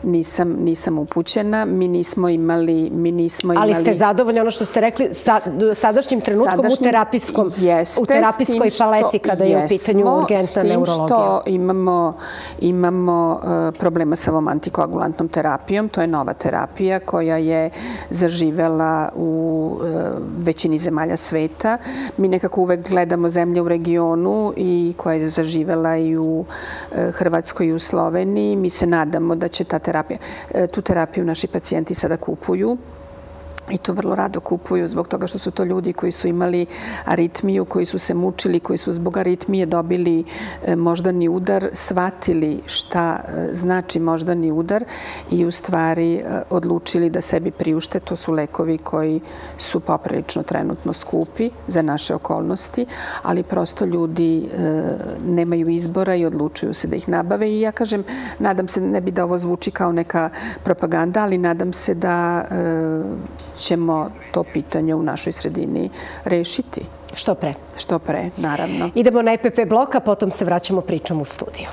Nisam, nisam upućena, mi nismo imali... Mi nismo imali... Ali ste zadovoljni, ono što ste rekli, sa, sadašnjim trenutkom sadašnjim, u terapijskom, jeste, u terapijskoj što, paleti kada jesmo, je u pitanju urgentna neurologija. S tim što imamo, imamo uh, problema sa ovom antikoagulantnom terapijom, to je nova terapija koja je zaživela u uh, većini zemalja sveta. Mi nekako uvek gledamo zemlje u regionu i koja je zaživela i u uh, Hrvatskoj i u Sloveniji. Mi se nadamo da će ta terapija, tu terapiju naši pacijenti sada kupuju I to vrlo rado kupuju zbog toga što su to ljudi koji su imali aritmiju, koji su se mučili, koji su zbog aritmije dobili moždani udar, shvatili šta znači moždani udar i u stvari odlučili da sebi priušte. To su lekovi koji su poprilično trenutno skupi za naše okolnosti, ali prosto ljudi nemaju izbora i odlučuju se da ih nabave. I ja kažem, nadam se, ne bi da ovo zvuči kao neka propaganda, ali nadam se da ćemo to pitanje u našoj sredini rešiti. Što pre. Što pre, naravno. Idemo na E P P blok, a potom se vraćamo pričom u studiju.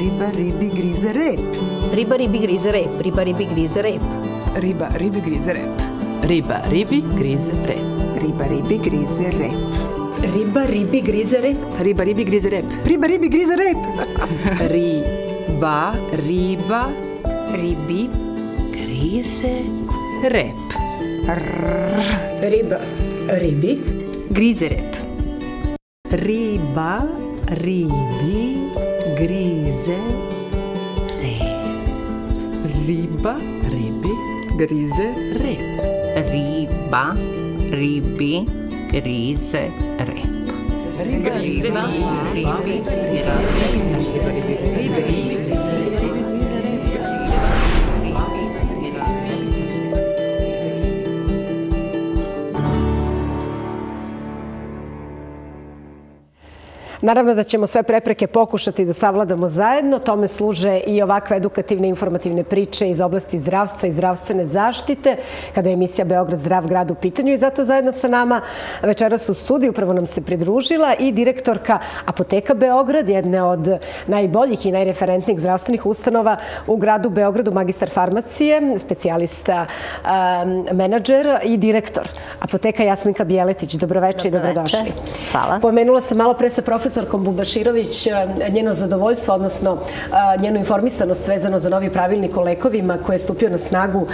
Riba ribi grize rep. Riba ribi grize rep. Riba ribi grize rep. Riba ribi grize rep. Riba ribi grize rep. Riba ribi grize rep. Riba, ribi, grize, rep. Riba, ribi, grize, rep. Riba, ribi, grize, rep. Riba, riba, ribi, grize, rep. Riba, ribi, grize, rep. Riba, ribi, grize, rep. Riba, ribi, grize, rep. Riba, ribi, grize, rep. Rep. Riba, riba, riba, riba, riba, riba. Naravno da ćemo sve prepreke pokušati da savladamo zajedno. Tome služe i ovakve edukativne informativne priče iz oblasti zdravstva i zdravstvene zaštite, kada je emisija Beograd zdrav grad u pitanju. I zato zajedno sa nama večeras u studiju prvo nam se pridružila i direktorka Apoteka Beograd, jedne od najboljih i najreferentnijih zdravstvenih ustanova u gradu Beogradu, magistar farmacije, specijalista, menadžer i direktor Apoteka Jasminka Bjeletić. Dobroveče i dobrodošli. Hvala. Pomenula sam malo pre sa profesorima profesorkom Bumbaširović, njeno zadovoljstvo, odnosno njenu informisanost vezano za novi pravilnik o lekovima koji je stupio na snagu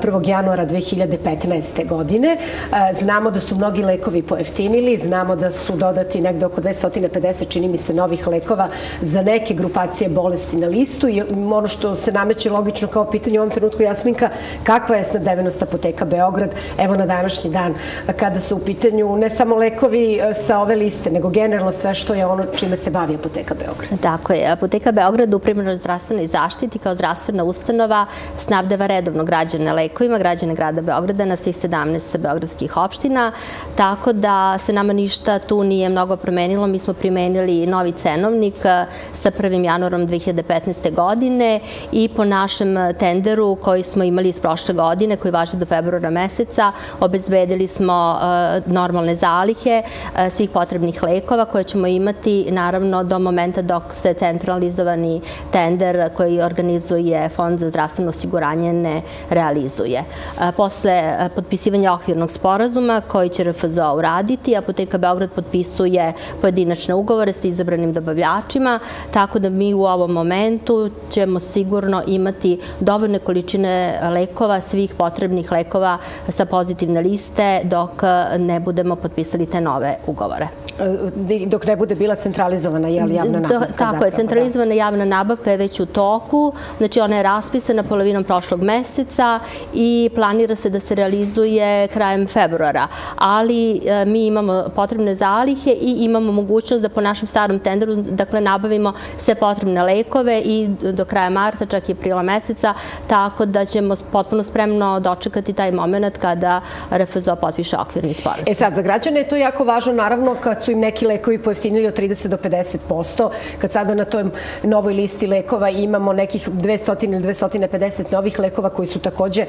prvog januara dve hiljade petnaeste. godine. Znamo da su mnogi lekovi pojeftinili, znamo da su dodati nekde oko dvesta pedeset, čini mi se, novih lekova za neke grupacije bolesti na listu i ono što se nameće logično kao pitanje u ovom trenutku, Jasminka, kakva je snabdevenost Apoteka Beograd, evo na današnji dan, kada su u pitanju ne samo lekovi sa ove liste, nego generalno sve što je ono čime se bavi Apoteka Beograd. Tako je. Apoteka Beograd u primarnoj zdravstvenoj zaštiti kao zdravstvena ustanova snabdeva redovno građane lekovima, građane grada Beograda na svih sedamnaest beogradskih opština, tako da se nama ništa tu nije mnogo promenilo. Mi smo primenili novi cenovnik sa prvim januarom dve hiljade petnaeste. godine i po našem tenderu koji smo imali iz prošle godine, koji važi do februara meseca, obezbedili smo normalne zalihe svih potrebnih lekova koje ćemo imati, naravno, do momenta dok se centralizovani tender koji organizuje Fond za zdravstveno osiguranje ne realizuje. Posle potpisivanja okvirnog sporazuma koji će R F Z O uraditi, Apoteka Beograd potpisuje pojedinačne ugovore sa izabranim dobavljačima, tako da mi u ovom momentu ćemo sigurno imati dovoljne količine lekova, svih potrebnih lekova sa pozitivne liste dok ne budemo potpisali te nove ugovore. Dok ne bude bila centralizovana javna nabavka. Tako je, centralizovana javna nabavka je već u toku, znači ona je raspisana polovinom prošlog meseca i planira se da se realizuje krajem februara, ali mi imamo potrebne zalihe i imamo mogućnost da po našem starom tenderu, dakle, nabavimo sve potrebne lekove i do kraja marta, čak i aprila meseca, tako da ćemo potpuno spremno dočekati taj moment kada R F Z O potpiše okvirni sporazum. E sad, za građane je to jako važno, naravno, kad su im neki lekovi pojeftinili od trideset do pedeset posto, kad sada na toj novoj listi lekova imamo nekih dvesta ili dvesta pedeset novih lekova koji su takođe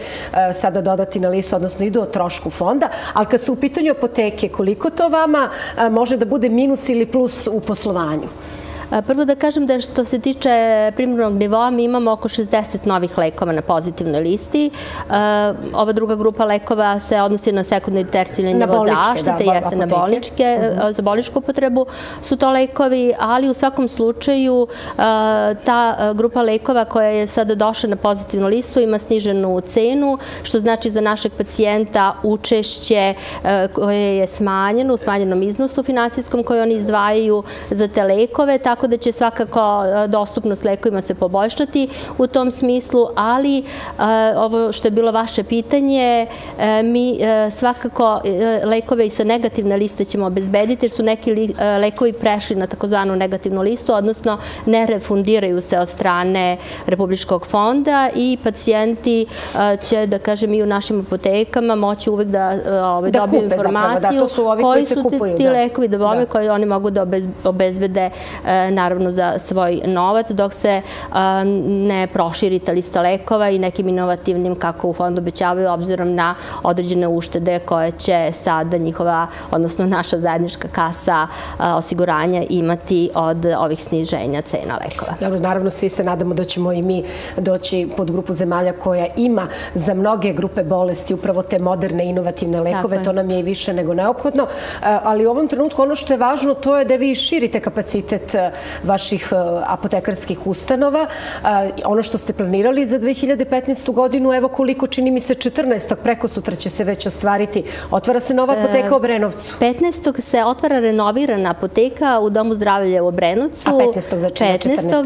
sada dodati na listu, odnosno idu o trošku fonda, ali kad su u pitanju apoteke, koliko to vama može da bude minus ili plus u poslovanju? Prvo da kažem da što se tiče primarnog nivoa, mi imamo oko šezdeset novih lekova na pozitivnoj listi. Ova druga grupa lekova se odnosi na sekundarni i tercijarni nivo zaštite, jeste na bolničke, za bolničku upotrebu su to lekovi, ali u svakom slučaju ta grupa lekova koja je sada došla na pozitivnu listu ima sniženu cenu, što znači za našeg pacijenta učešće koje je smanjeno u smanjenom iznosu finansijskom koje oni izdvajaju za te lekove, tako tako da će svakako dostupnost lekovima se poboljšati u tom smislu, ali ovo što je bilo vaše pitanje, mi svakako lekove i sa negativne liste ćemo obezbediti, jer su neki lekovi prešli na takozvanu negativnu listu, odnosno ne refundiraju se od strane Republičkog fonda i pacijenti će, da kažem, i u našim apotekama moći uvek da dobiju informaciju koji su ti lekovi dobome koji oni mogu da obezbede naravno za svoj novac, dok se ne proširi ta lista lekova i nekim inovativnim, kako u fondu obećavaju, obzirom na određene uštede koje će sada njihova, odnosno naša zajednička kasa osiguranja imati od ovih sniženja cena lekova. Dobro, naravno svi se nadamo da ćemo i mi doći pod grupu zemalja koja ima za mnoge grupe bolesti upravo te moderne, inovativne lekove. To nam je i više nego neophodno. Ali u ovom trenutku ono što je važno to je da vi širite kapacitet vaših apotekarskih ustanova. Ono što ste planirali za dve hiljade petnaestu. godinu, evo koliko, čini mi se četrnaestog preko sutra će se već ostvariti. Otvara se nova apoteka u Obrenovcu. petnaestog se otvara renovirana apoteka u Domu zdravlja u Obrenovcu. A petnaestog znači četrnaestog.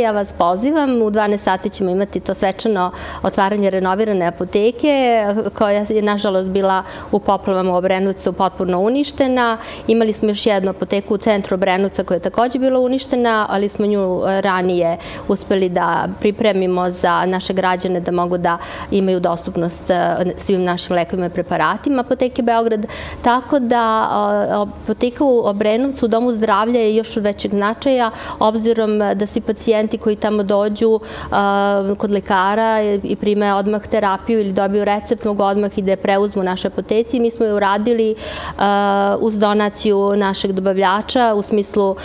Ja vas pozivam, u dvanaest sati ćemo imati to svečano otvaranje renovirane apoteke koja je nažalost bila u poplavama u Obrenovcu potpuno uništena. Imali smo još jednu apoteku u centru Obrenovca koja je također bila uništena, ali smo nju ranije uspeli da pripremimo za naše građane da mogu da imaju dostupnost svim našim lekovima i preparatima apoteke Beograd. Tako da apoteka u Obrenovcu u Domu zdravlja je još većeg značaja, obzirom da svi pacijenti koji tamo dođu kod lekara i prime odmah terapiju ili dobiju recept, mogu odmah i da je preuzmu naše apoteci. Mi smo je uradili uz donaciju našeg dobavljača u smislu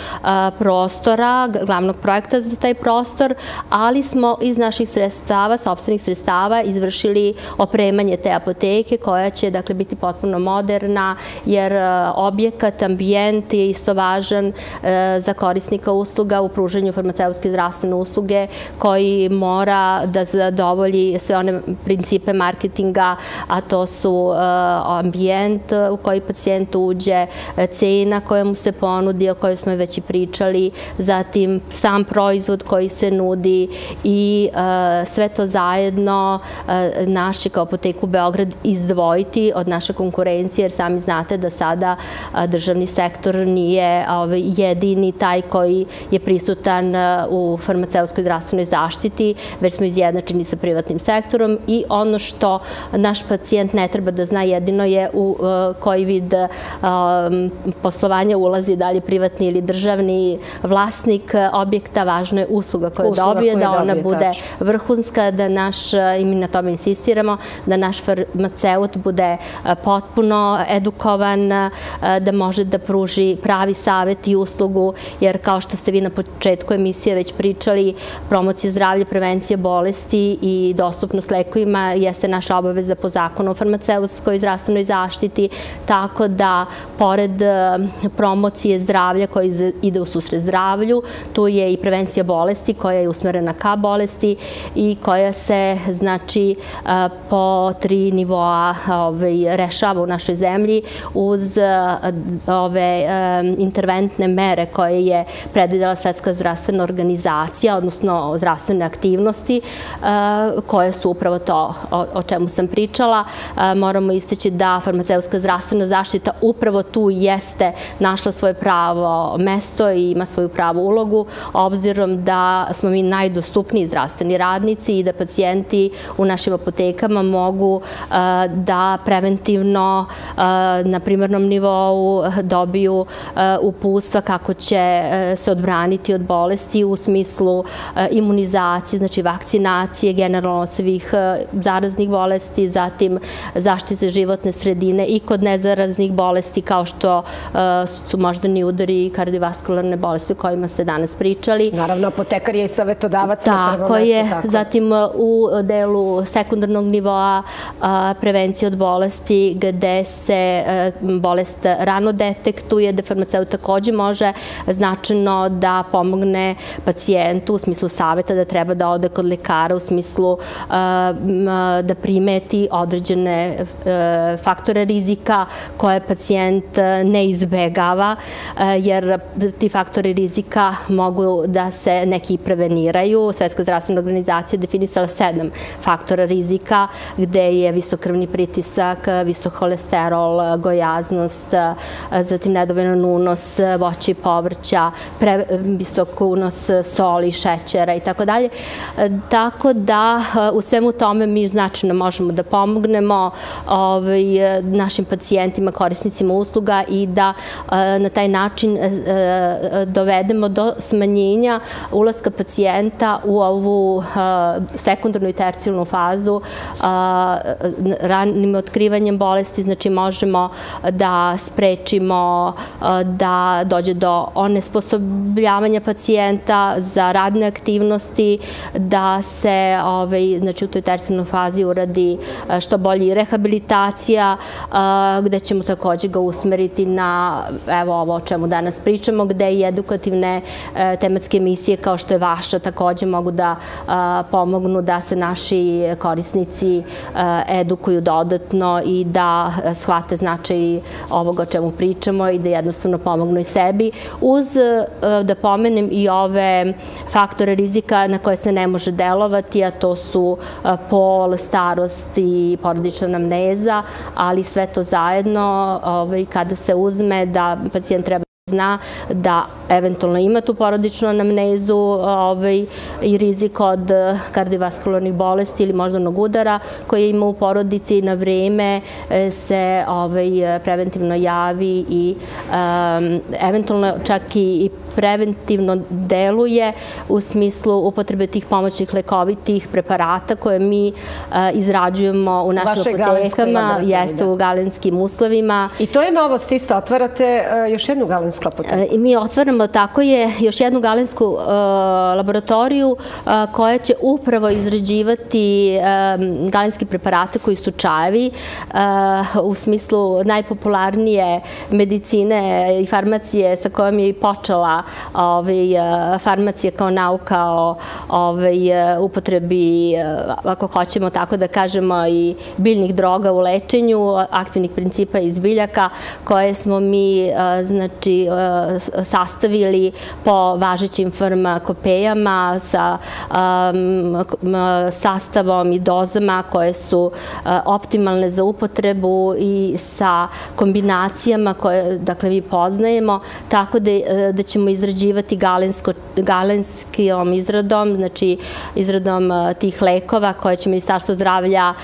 prostora, glavnog projekta za taj prostor, ali smo iz naših sredstava, sopstvenih sredstava, izvršili opremanje te apoteke koja će dakle biti potpuno moderna, jer objekat, ambijent je isto važan za korisnika usluga u pruženju farmaceutske zdravstvene usluge koji mora da zadovolji sve one principe marketinga, a to su ambijent u koji pacijent uđe, cena koja mu se ponudi, o kojoj smo već i pričali, zatim sam proizvod koji se nudi i sve to zajedno naše kao apoteku Beograd izdvojiti od naše konkurencije, jer sami znate da sada državni sektor nije jedini taj koji je prisutan u u farmaceutskoj zdravstvenoj zaštiti, već smo izjednačeni sa privatnim sektorom i ono što naš pacijent ne treba da zna jedino je u koji vid poslovanja ulazi, da li je privatni ili državni vlasnik objekta, važna je usluga koja dobije, da ona bude vrhunska, da naš, i mi na tome insistiramo, da naš farmaceut bude potpuno edukovan, da može da pruži pravi savjet i uslugu, jer kao što ste vi na početku emisije već pričali, promocija zdravlja, prevencija bolesti i dostupnost lekovima jeste naša obaveza po zakonu o farmaceutskoj zdravstvenoj zaštiti, tako da pored promocije zdravlja koja ide u susret zdravlju, tu je i prevencija bolesti koja je usmerena ka bolesti i koja se znači po tri nivoa rešava u našoj zemlji uz ove interventne mere koje je predvidela Svetska zdravstvena organizacija, odnosno zdravstvene aktivnosti koje su upravo to o čemu sam pričala. Moramo istaći da farmaceutska zdravstvena zaštita upravo tu jeste našla svoje pravo mesto i ima svoju pravu ulogu, obzirom da smo mi najdostupniji zdravstveni radnici i da pacijenti u našim apotekama mogu da preventivno na primarnom nivou dobiju uputstva kako će se odbraniti od bolesti u smislu imunizacije, znači vakcinacije, generalno svih zaraznih bolesti, zatim zaštite životne sredine i kod nezaraznih bolesti kao što su moždani udari i kardiovaskularne bolesti o kojima ste danas pričali. Naravno, apotekar je i savjetodavac na prvo mesto. Tako je. Zatim u delu sekundarnog nivoa prevencije od bolesti gde se bolest rano detektuje, da farmaceut također može značajno da pomogne pacijentu pacijentu u smislu saveta da treba da ode kod lekara, u smislu da primeti određene faktore rizika koje pacijent ne izbegava, jer ti faktori rizika mogu da se neki preveniraju. Svetska zdravstvena organizacija je definisala sedam faktora rizika, gde je visok krvni pritisak, visok holesterol, gojaznost, zatim nedovoljan unos voća i povrća, visok unos soli, šećera i tako dalje. Tako da u svemu tome mi značajno možemo da pomognemo našim pacijentima, korisnicima usluga i da na taj način dovedemo do smanjenja ulaska pacijenta u ovu sekundarnu i tercijalnu fazu ranim otkrivanjem bolesti. Znači možemo da sprečimo da dođe do onesposobljavanja pacijenta za radne aktivnosti, da se u toj tercijalnoj fazi uradi što bolji rehabilitacija, gde ćemo također ga usmeriti na evo ovo o čemu danas pričamo, gde i edukativne tematske emisije kao što je vaša također mogu da pomognu da se naši korisnici edukuju dodatno i da shvate značaj ovoga o čemu pričamo i da jednostavno pomognu i sebi, uz da pomenem i ove faktore rizika na koje se ne može delovati, a to su pol, starost i porodična anamneza, ali sve to zajedno kada se uzme da pacijent treba zna da eventualno ima tu porodičnu anamnezu i rizik od kardiovaskularnih bolesti ili moždanog udara koje ima u porodici, na vreme se preventivno javi i eventualno čak i preventivno deluje u smislu upotrebe tih pomoćnih lekovitih preparata koje mi izrađujemo u našim apotekama, jeste u galenskim uslovima. I to je novost isto, otvarate još jednu galensku. I mi otvaramo, tako je, još jednu galensku laboratoriju koja će upravo izrađivati galenski preparate koji su čajevi. U smislu najpopularnije medicine i farmacije sa kojom je i počela farmacija kao nauka o upotrebi, ako hoćemo tako da kažemo, i biljnih droga u lečenju, aktivnih principa iz biljaka koje smo mi, znači, sastavili po važećim farmakopejama sa sastavom i dozama koje su optimalne za upotrebu i sa kombinacijama koje mi poznajemo, tako da ćemo izrađivati galenskom izradom, znači izradom tih lekova koje će Ministarstvo zdravlja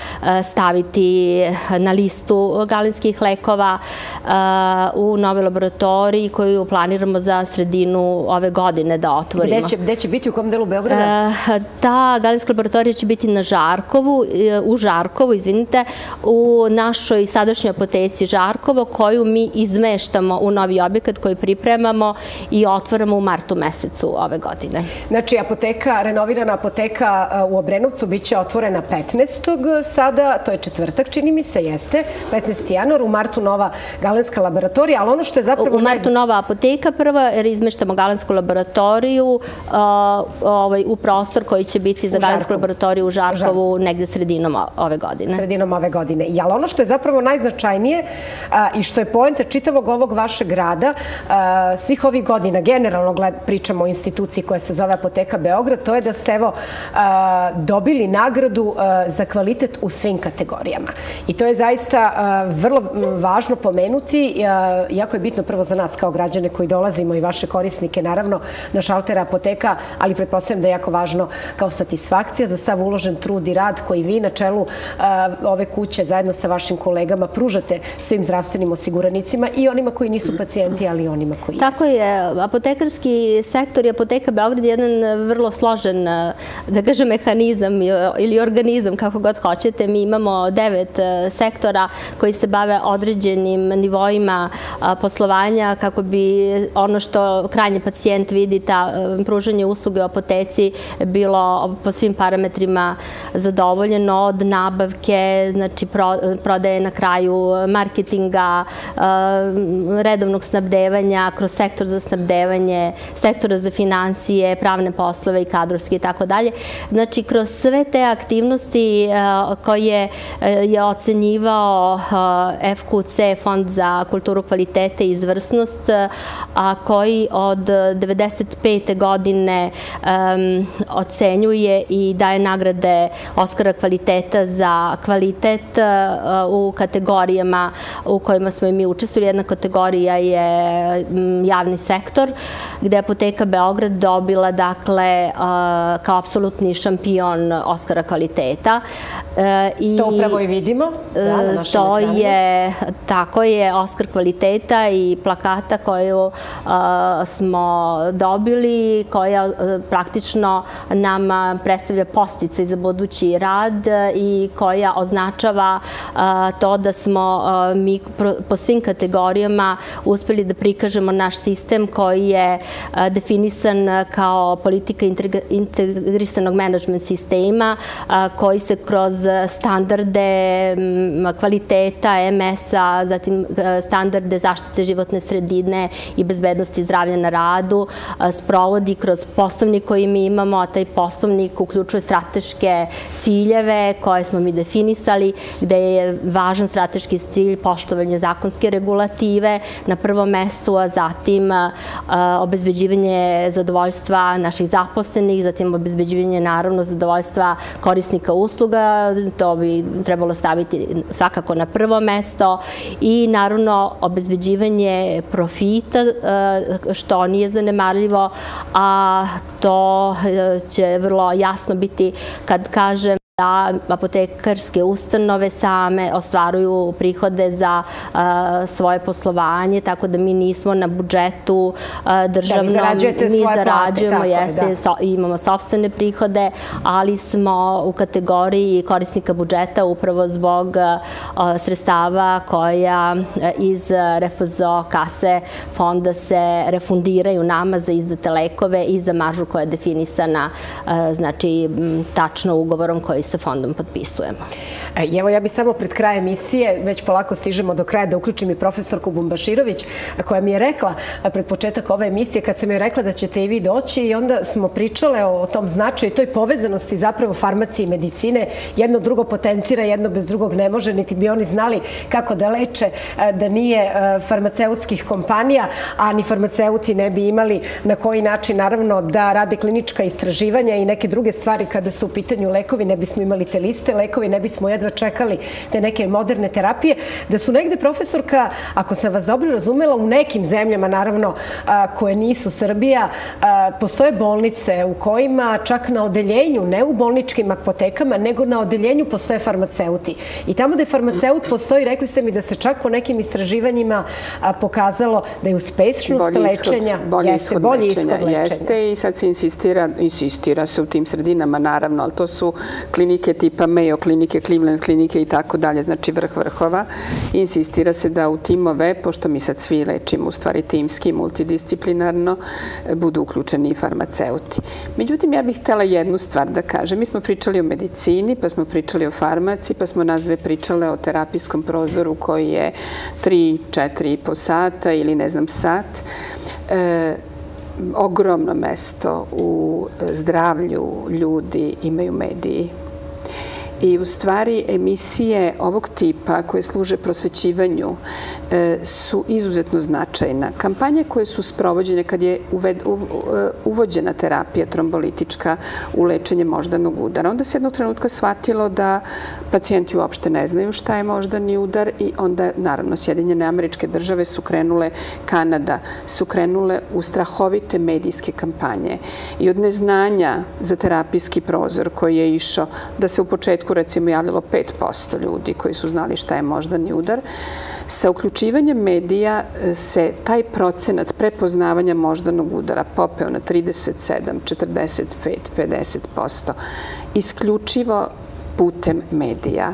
staviti na listu galenskih lekova u nove laboratorije koju planiramo za sredinu ove godine da otvorimo. Gde će biti, u kom delu Beograda? Ta galenska laboratorija će biti na Žarkovu, u Žarkovu, izvinite, u našoj sadašnjoj apoteci Žarkovo, koju mi izmeštamo u novi objekat koji pripremamo i otvoramo u martu mesecu ove godine. Znači, apoteka, renovirana apoteka u Obrenovcu biće otvorena petnaestog sada, to je četvrtak, čini mi se, jeste, petnaesti januar, u martu nova galenska laboratorija, ali ono što je zapravo... U martu nova apoteka prva, jer izmeštamo galensku laboratoriju u prostor koji će biti za galensku laboratoriju u Žarkovu negde sredinom ove godine. Sredinom ove godine. I ali ono što je zapravo najznačajnije i što je poenta čitavog ovog vašeg rada, svih ovih godina, generalno pričamo o instituciji koja se zove Apoteka Beograd, to je da ste evo dobili nagradu za kvalitet u svim kategorijama. I to je zaista vrlo važno pomenuti, jako je bitno prvo za nas kao građane koji dolazimo i vaše korisnike, naravno, na šalter apoteka, ali pretpostavljam da je jako važno kao satisfakcija za sav uložen trud i rad koji vi na čelu ove kuće zajedno sa vašim kolegama pružate svim zdravstvenim osiguranicima i onima koji nisu pacijenti, ali i onima koji jesu. Tako je. Apotekarski sektor i Apoteka Beograd je jedan vrlo složen, da kažem, mehanizam ili organizam, kako god hoćete. Mi imamo devet sektora koji se bave određenim nivoima poslovanja kako bi ono što krajnji pacijent vidi, ta pružanje usluge u apoteci, bilo po svim parametrima zadovoljeno, od nabavke, znači prodaje na kraju, marketinga, redovnog snabdevanja, kroz sektor za snabdevanje, sektora za financije, pravne poslove i kadrovske i tako dalje. Znači, kroz sve te aktivnosti koje je ocenjivao F Q C, Fond za kulturu kvalitete i izvrsnost, a koji od devedeset pete godine ocenjuje i daje nagrade Oskara kvaliteta za kvalitet u kategorijama u kojima smo i mi učestvili. Jedna kategorija je javni sektor, gde je Apoteka Beograd dobila, dakle, kao apsolutni šampion Oskara kvaliteta. To upravo i vidimo. To je, tako je, Oskar kvaliteta i plakata koju smo dobili, koja praktično nama predstavlja podsticaj za budući rad i koja označava to da smo mi po svim kategorijama uspeli da prikažemo naš sistem koji je definisan kao politika integrisanog menadžment sistema, koji se kroz standarde kvaliteta, M S-a, zatim standarde zaštite životne sredine i bezbednosti zdravlja na radu, sprovodi kroz poslovnik koji mi imamo, a taj poslovnik uključuje strateške ciljeve koje smo mi definisali, gde je važan strateški cilj poštovanje zakonske regulative na prvom mestu, a zatim obezbeđivanje zadovoljstva naših zaposlenih, zatim obezbeđivanje, naravno, zadovoljstva korisnika usluga, to bi trebalo staviti svakako na prvo mesto, i naravno obezbeđivanje profita, što nije zanemarljivo, a to će vrlo jasno biti kad kažem da apotekarske ustanove same ostvaruju prihode za svoje poslovanje, tako da mi nismo na budžetu državnom. Mi zarađujemo, imamo sopstvene prihode, ali smo u kategoriji korisnika budžeta upravo zbog sredstava koja iz R F Z O kase fonda se refundiraju nama za izdate lekove i za maržu koja je definisana tačno ugovorom koji sa fondom potpisujemo. Evo, ja bih samo pred krajem emisije, već polako stižemo do kraja, da uključim i profesorku Bumbaširević, koja mi je rekla pred početak ove emisije, kad sam joj rekla da ćete i vi doći, i onda smo pričale o tom značaju i toj povezanosti zapravo farmacije i medicine. Jedno drugo potencira, jedno bez drugog ne može, niti bi oni znali kako da leče da nije farmaceutskih kompanija, a ni farmaceuti ne bi imali na koji način, naravno, da rade klinička istraživanja i neke druge stvari kada su u pitanju lekovi, ne bi smo imali te liste lekovi, ne bismo jedva čekali te neke moderne terapije, da su negde, profesorka, ako sam vas dobro razumela, u nekim zemljama, naravno, koje nisu Srbija, postoje bolnice u kojima čak na odeljenju, ne u bolničkim apotekama, nego na odeljenju postoje farmaceuti. I tamo da je farmaceut postoji, rekli ste mi da se čak po nekim istraživanjima pokazalo da je uspešnost lečenja, jeste bolji ishod lečenja. Jeste, i sad se insistira, insistira se u tim sredinama, naravno, ali to su klinike tipa Mayo klinike, Cleveland klinike i tako dalje, znači vrh vrhova. Insistira se da u timove, pošto mi sad svi lečimo, u stvari timski, multidisciplinarno, budu uključeni i farmaceuti. Međutim, ja bih htjela jednu stvar da kažem. Mi smo pričali o medicini, pa smo pričali o farmaciji, pa smo nas dve pričale o terapijskom prozoru koji je tri, četiri i po sata ili ne znam sat. Ogromno mesto u zdravlju ljudi imaju mediji. I u stvari emisije ovog tipa koje služe prosvećivanju su izuzetno značajna. Kampanje koje su sprovođene kad je uvođena terapija trombolitička u lečenje moždanog udara, onda se jednog trenutka shvatilo da pacijenti uopšte ne znaju šta je moždani udar, i onda, naravno, Sjedinjene američke države su krenule, Kanada su krenule u strahovite medijske kampanje. I od neznanja za terapijski prozor koji je išao, da se u početku, recimo, javljalo pet posto ljudi koji su znali šta je moždani udar, sa uključivanjem medija se taj procenat prepoznavanja moždanog udara popeo na trideset sedam, četrdeset pet, pedeset posto. Isključivo putem medija.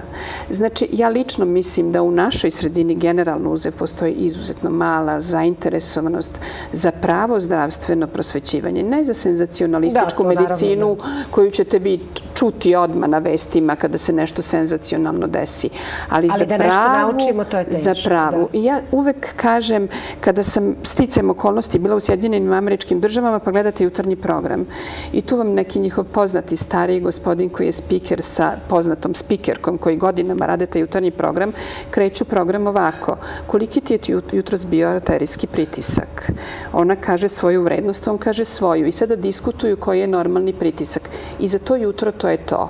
Znači, ja lično mislim da u našoj sredini generalno uzev postoji izuzetno mala zainteresovanost za pravo zdravstveno prosvećivanje, ne za senzacionalističku medicinu koju ćete vi čuti odmah na vestima kada se nešto senzacionalno desi. Ali da nešto naučimo, to je teško. Za pravu. I ja uvek kažem, kada sam sticajem okolnosti bila u Sjedinjenim američkim državama, pa gledate jutarnji program. I tu vam neki njihov poznati stariji gospodin koji je spiker sa poznatom spikerkom koji godinama rade taj jutarnji program, kreću program ovako. Koliki ti je jutros bio arterijski pritisak? Ona kaže svoju vrednost, on kaže svoju. I sada diskutuju koji je normalni pritisak. I za to jutro to je to.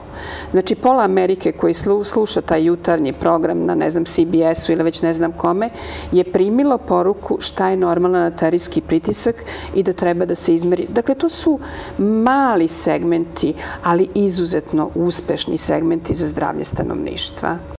Znači, pola Amerike koji sluša taj jutarnji program na, ne znam, C B S-u ili već ne znam kome, je primilo poruku šta je normalan arterijski pritisak i da treba da se izmeri. Dakle, to su mali segmenti, ali izuzetno uspešni segmenti za zdravlje stanovništva.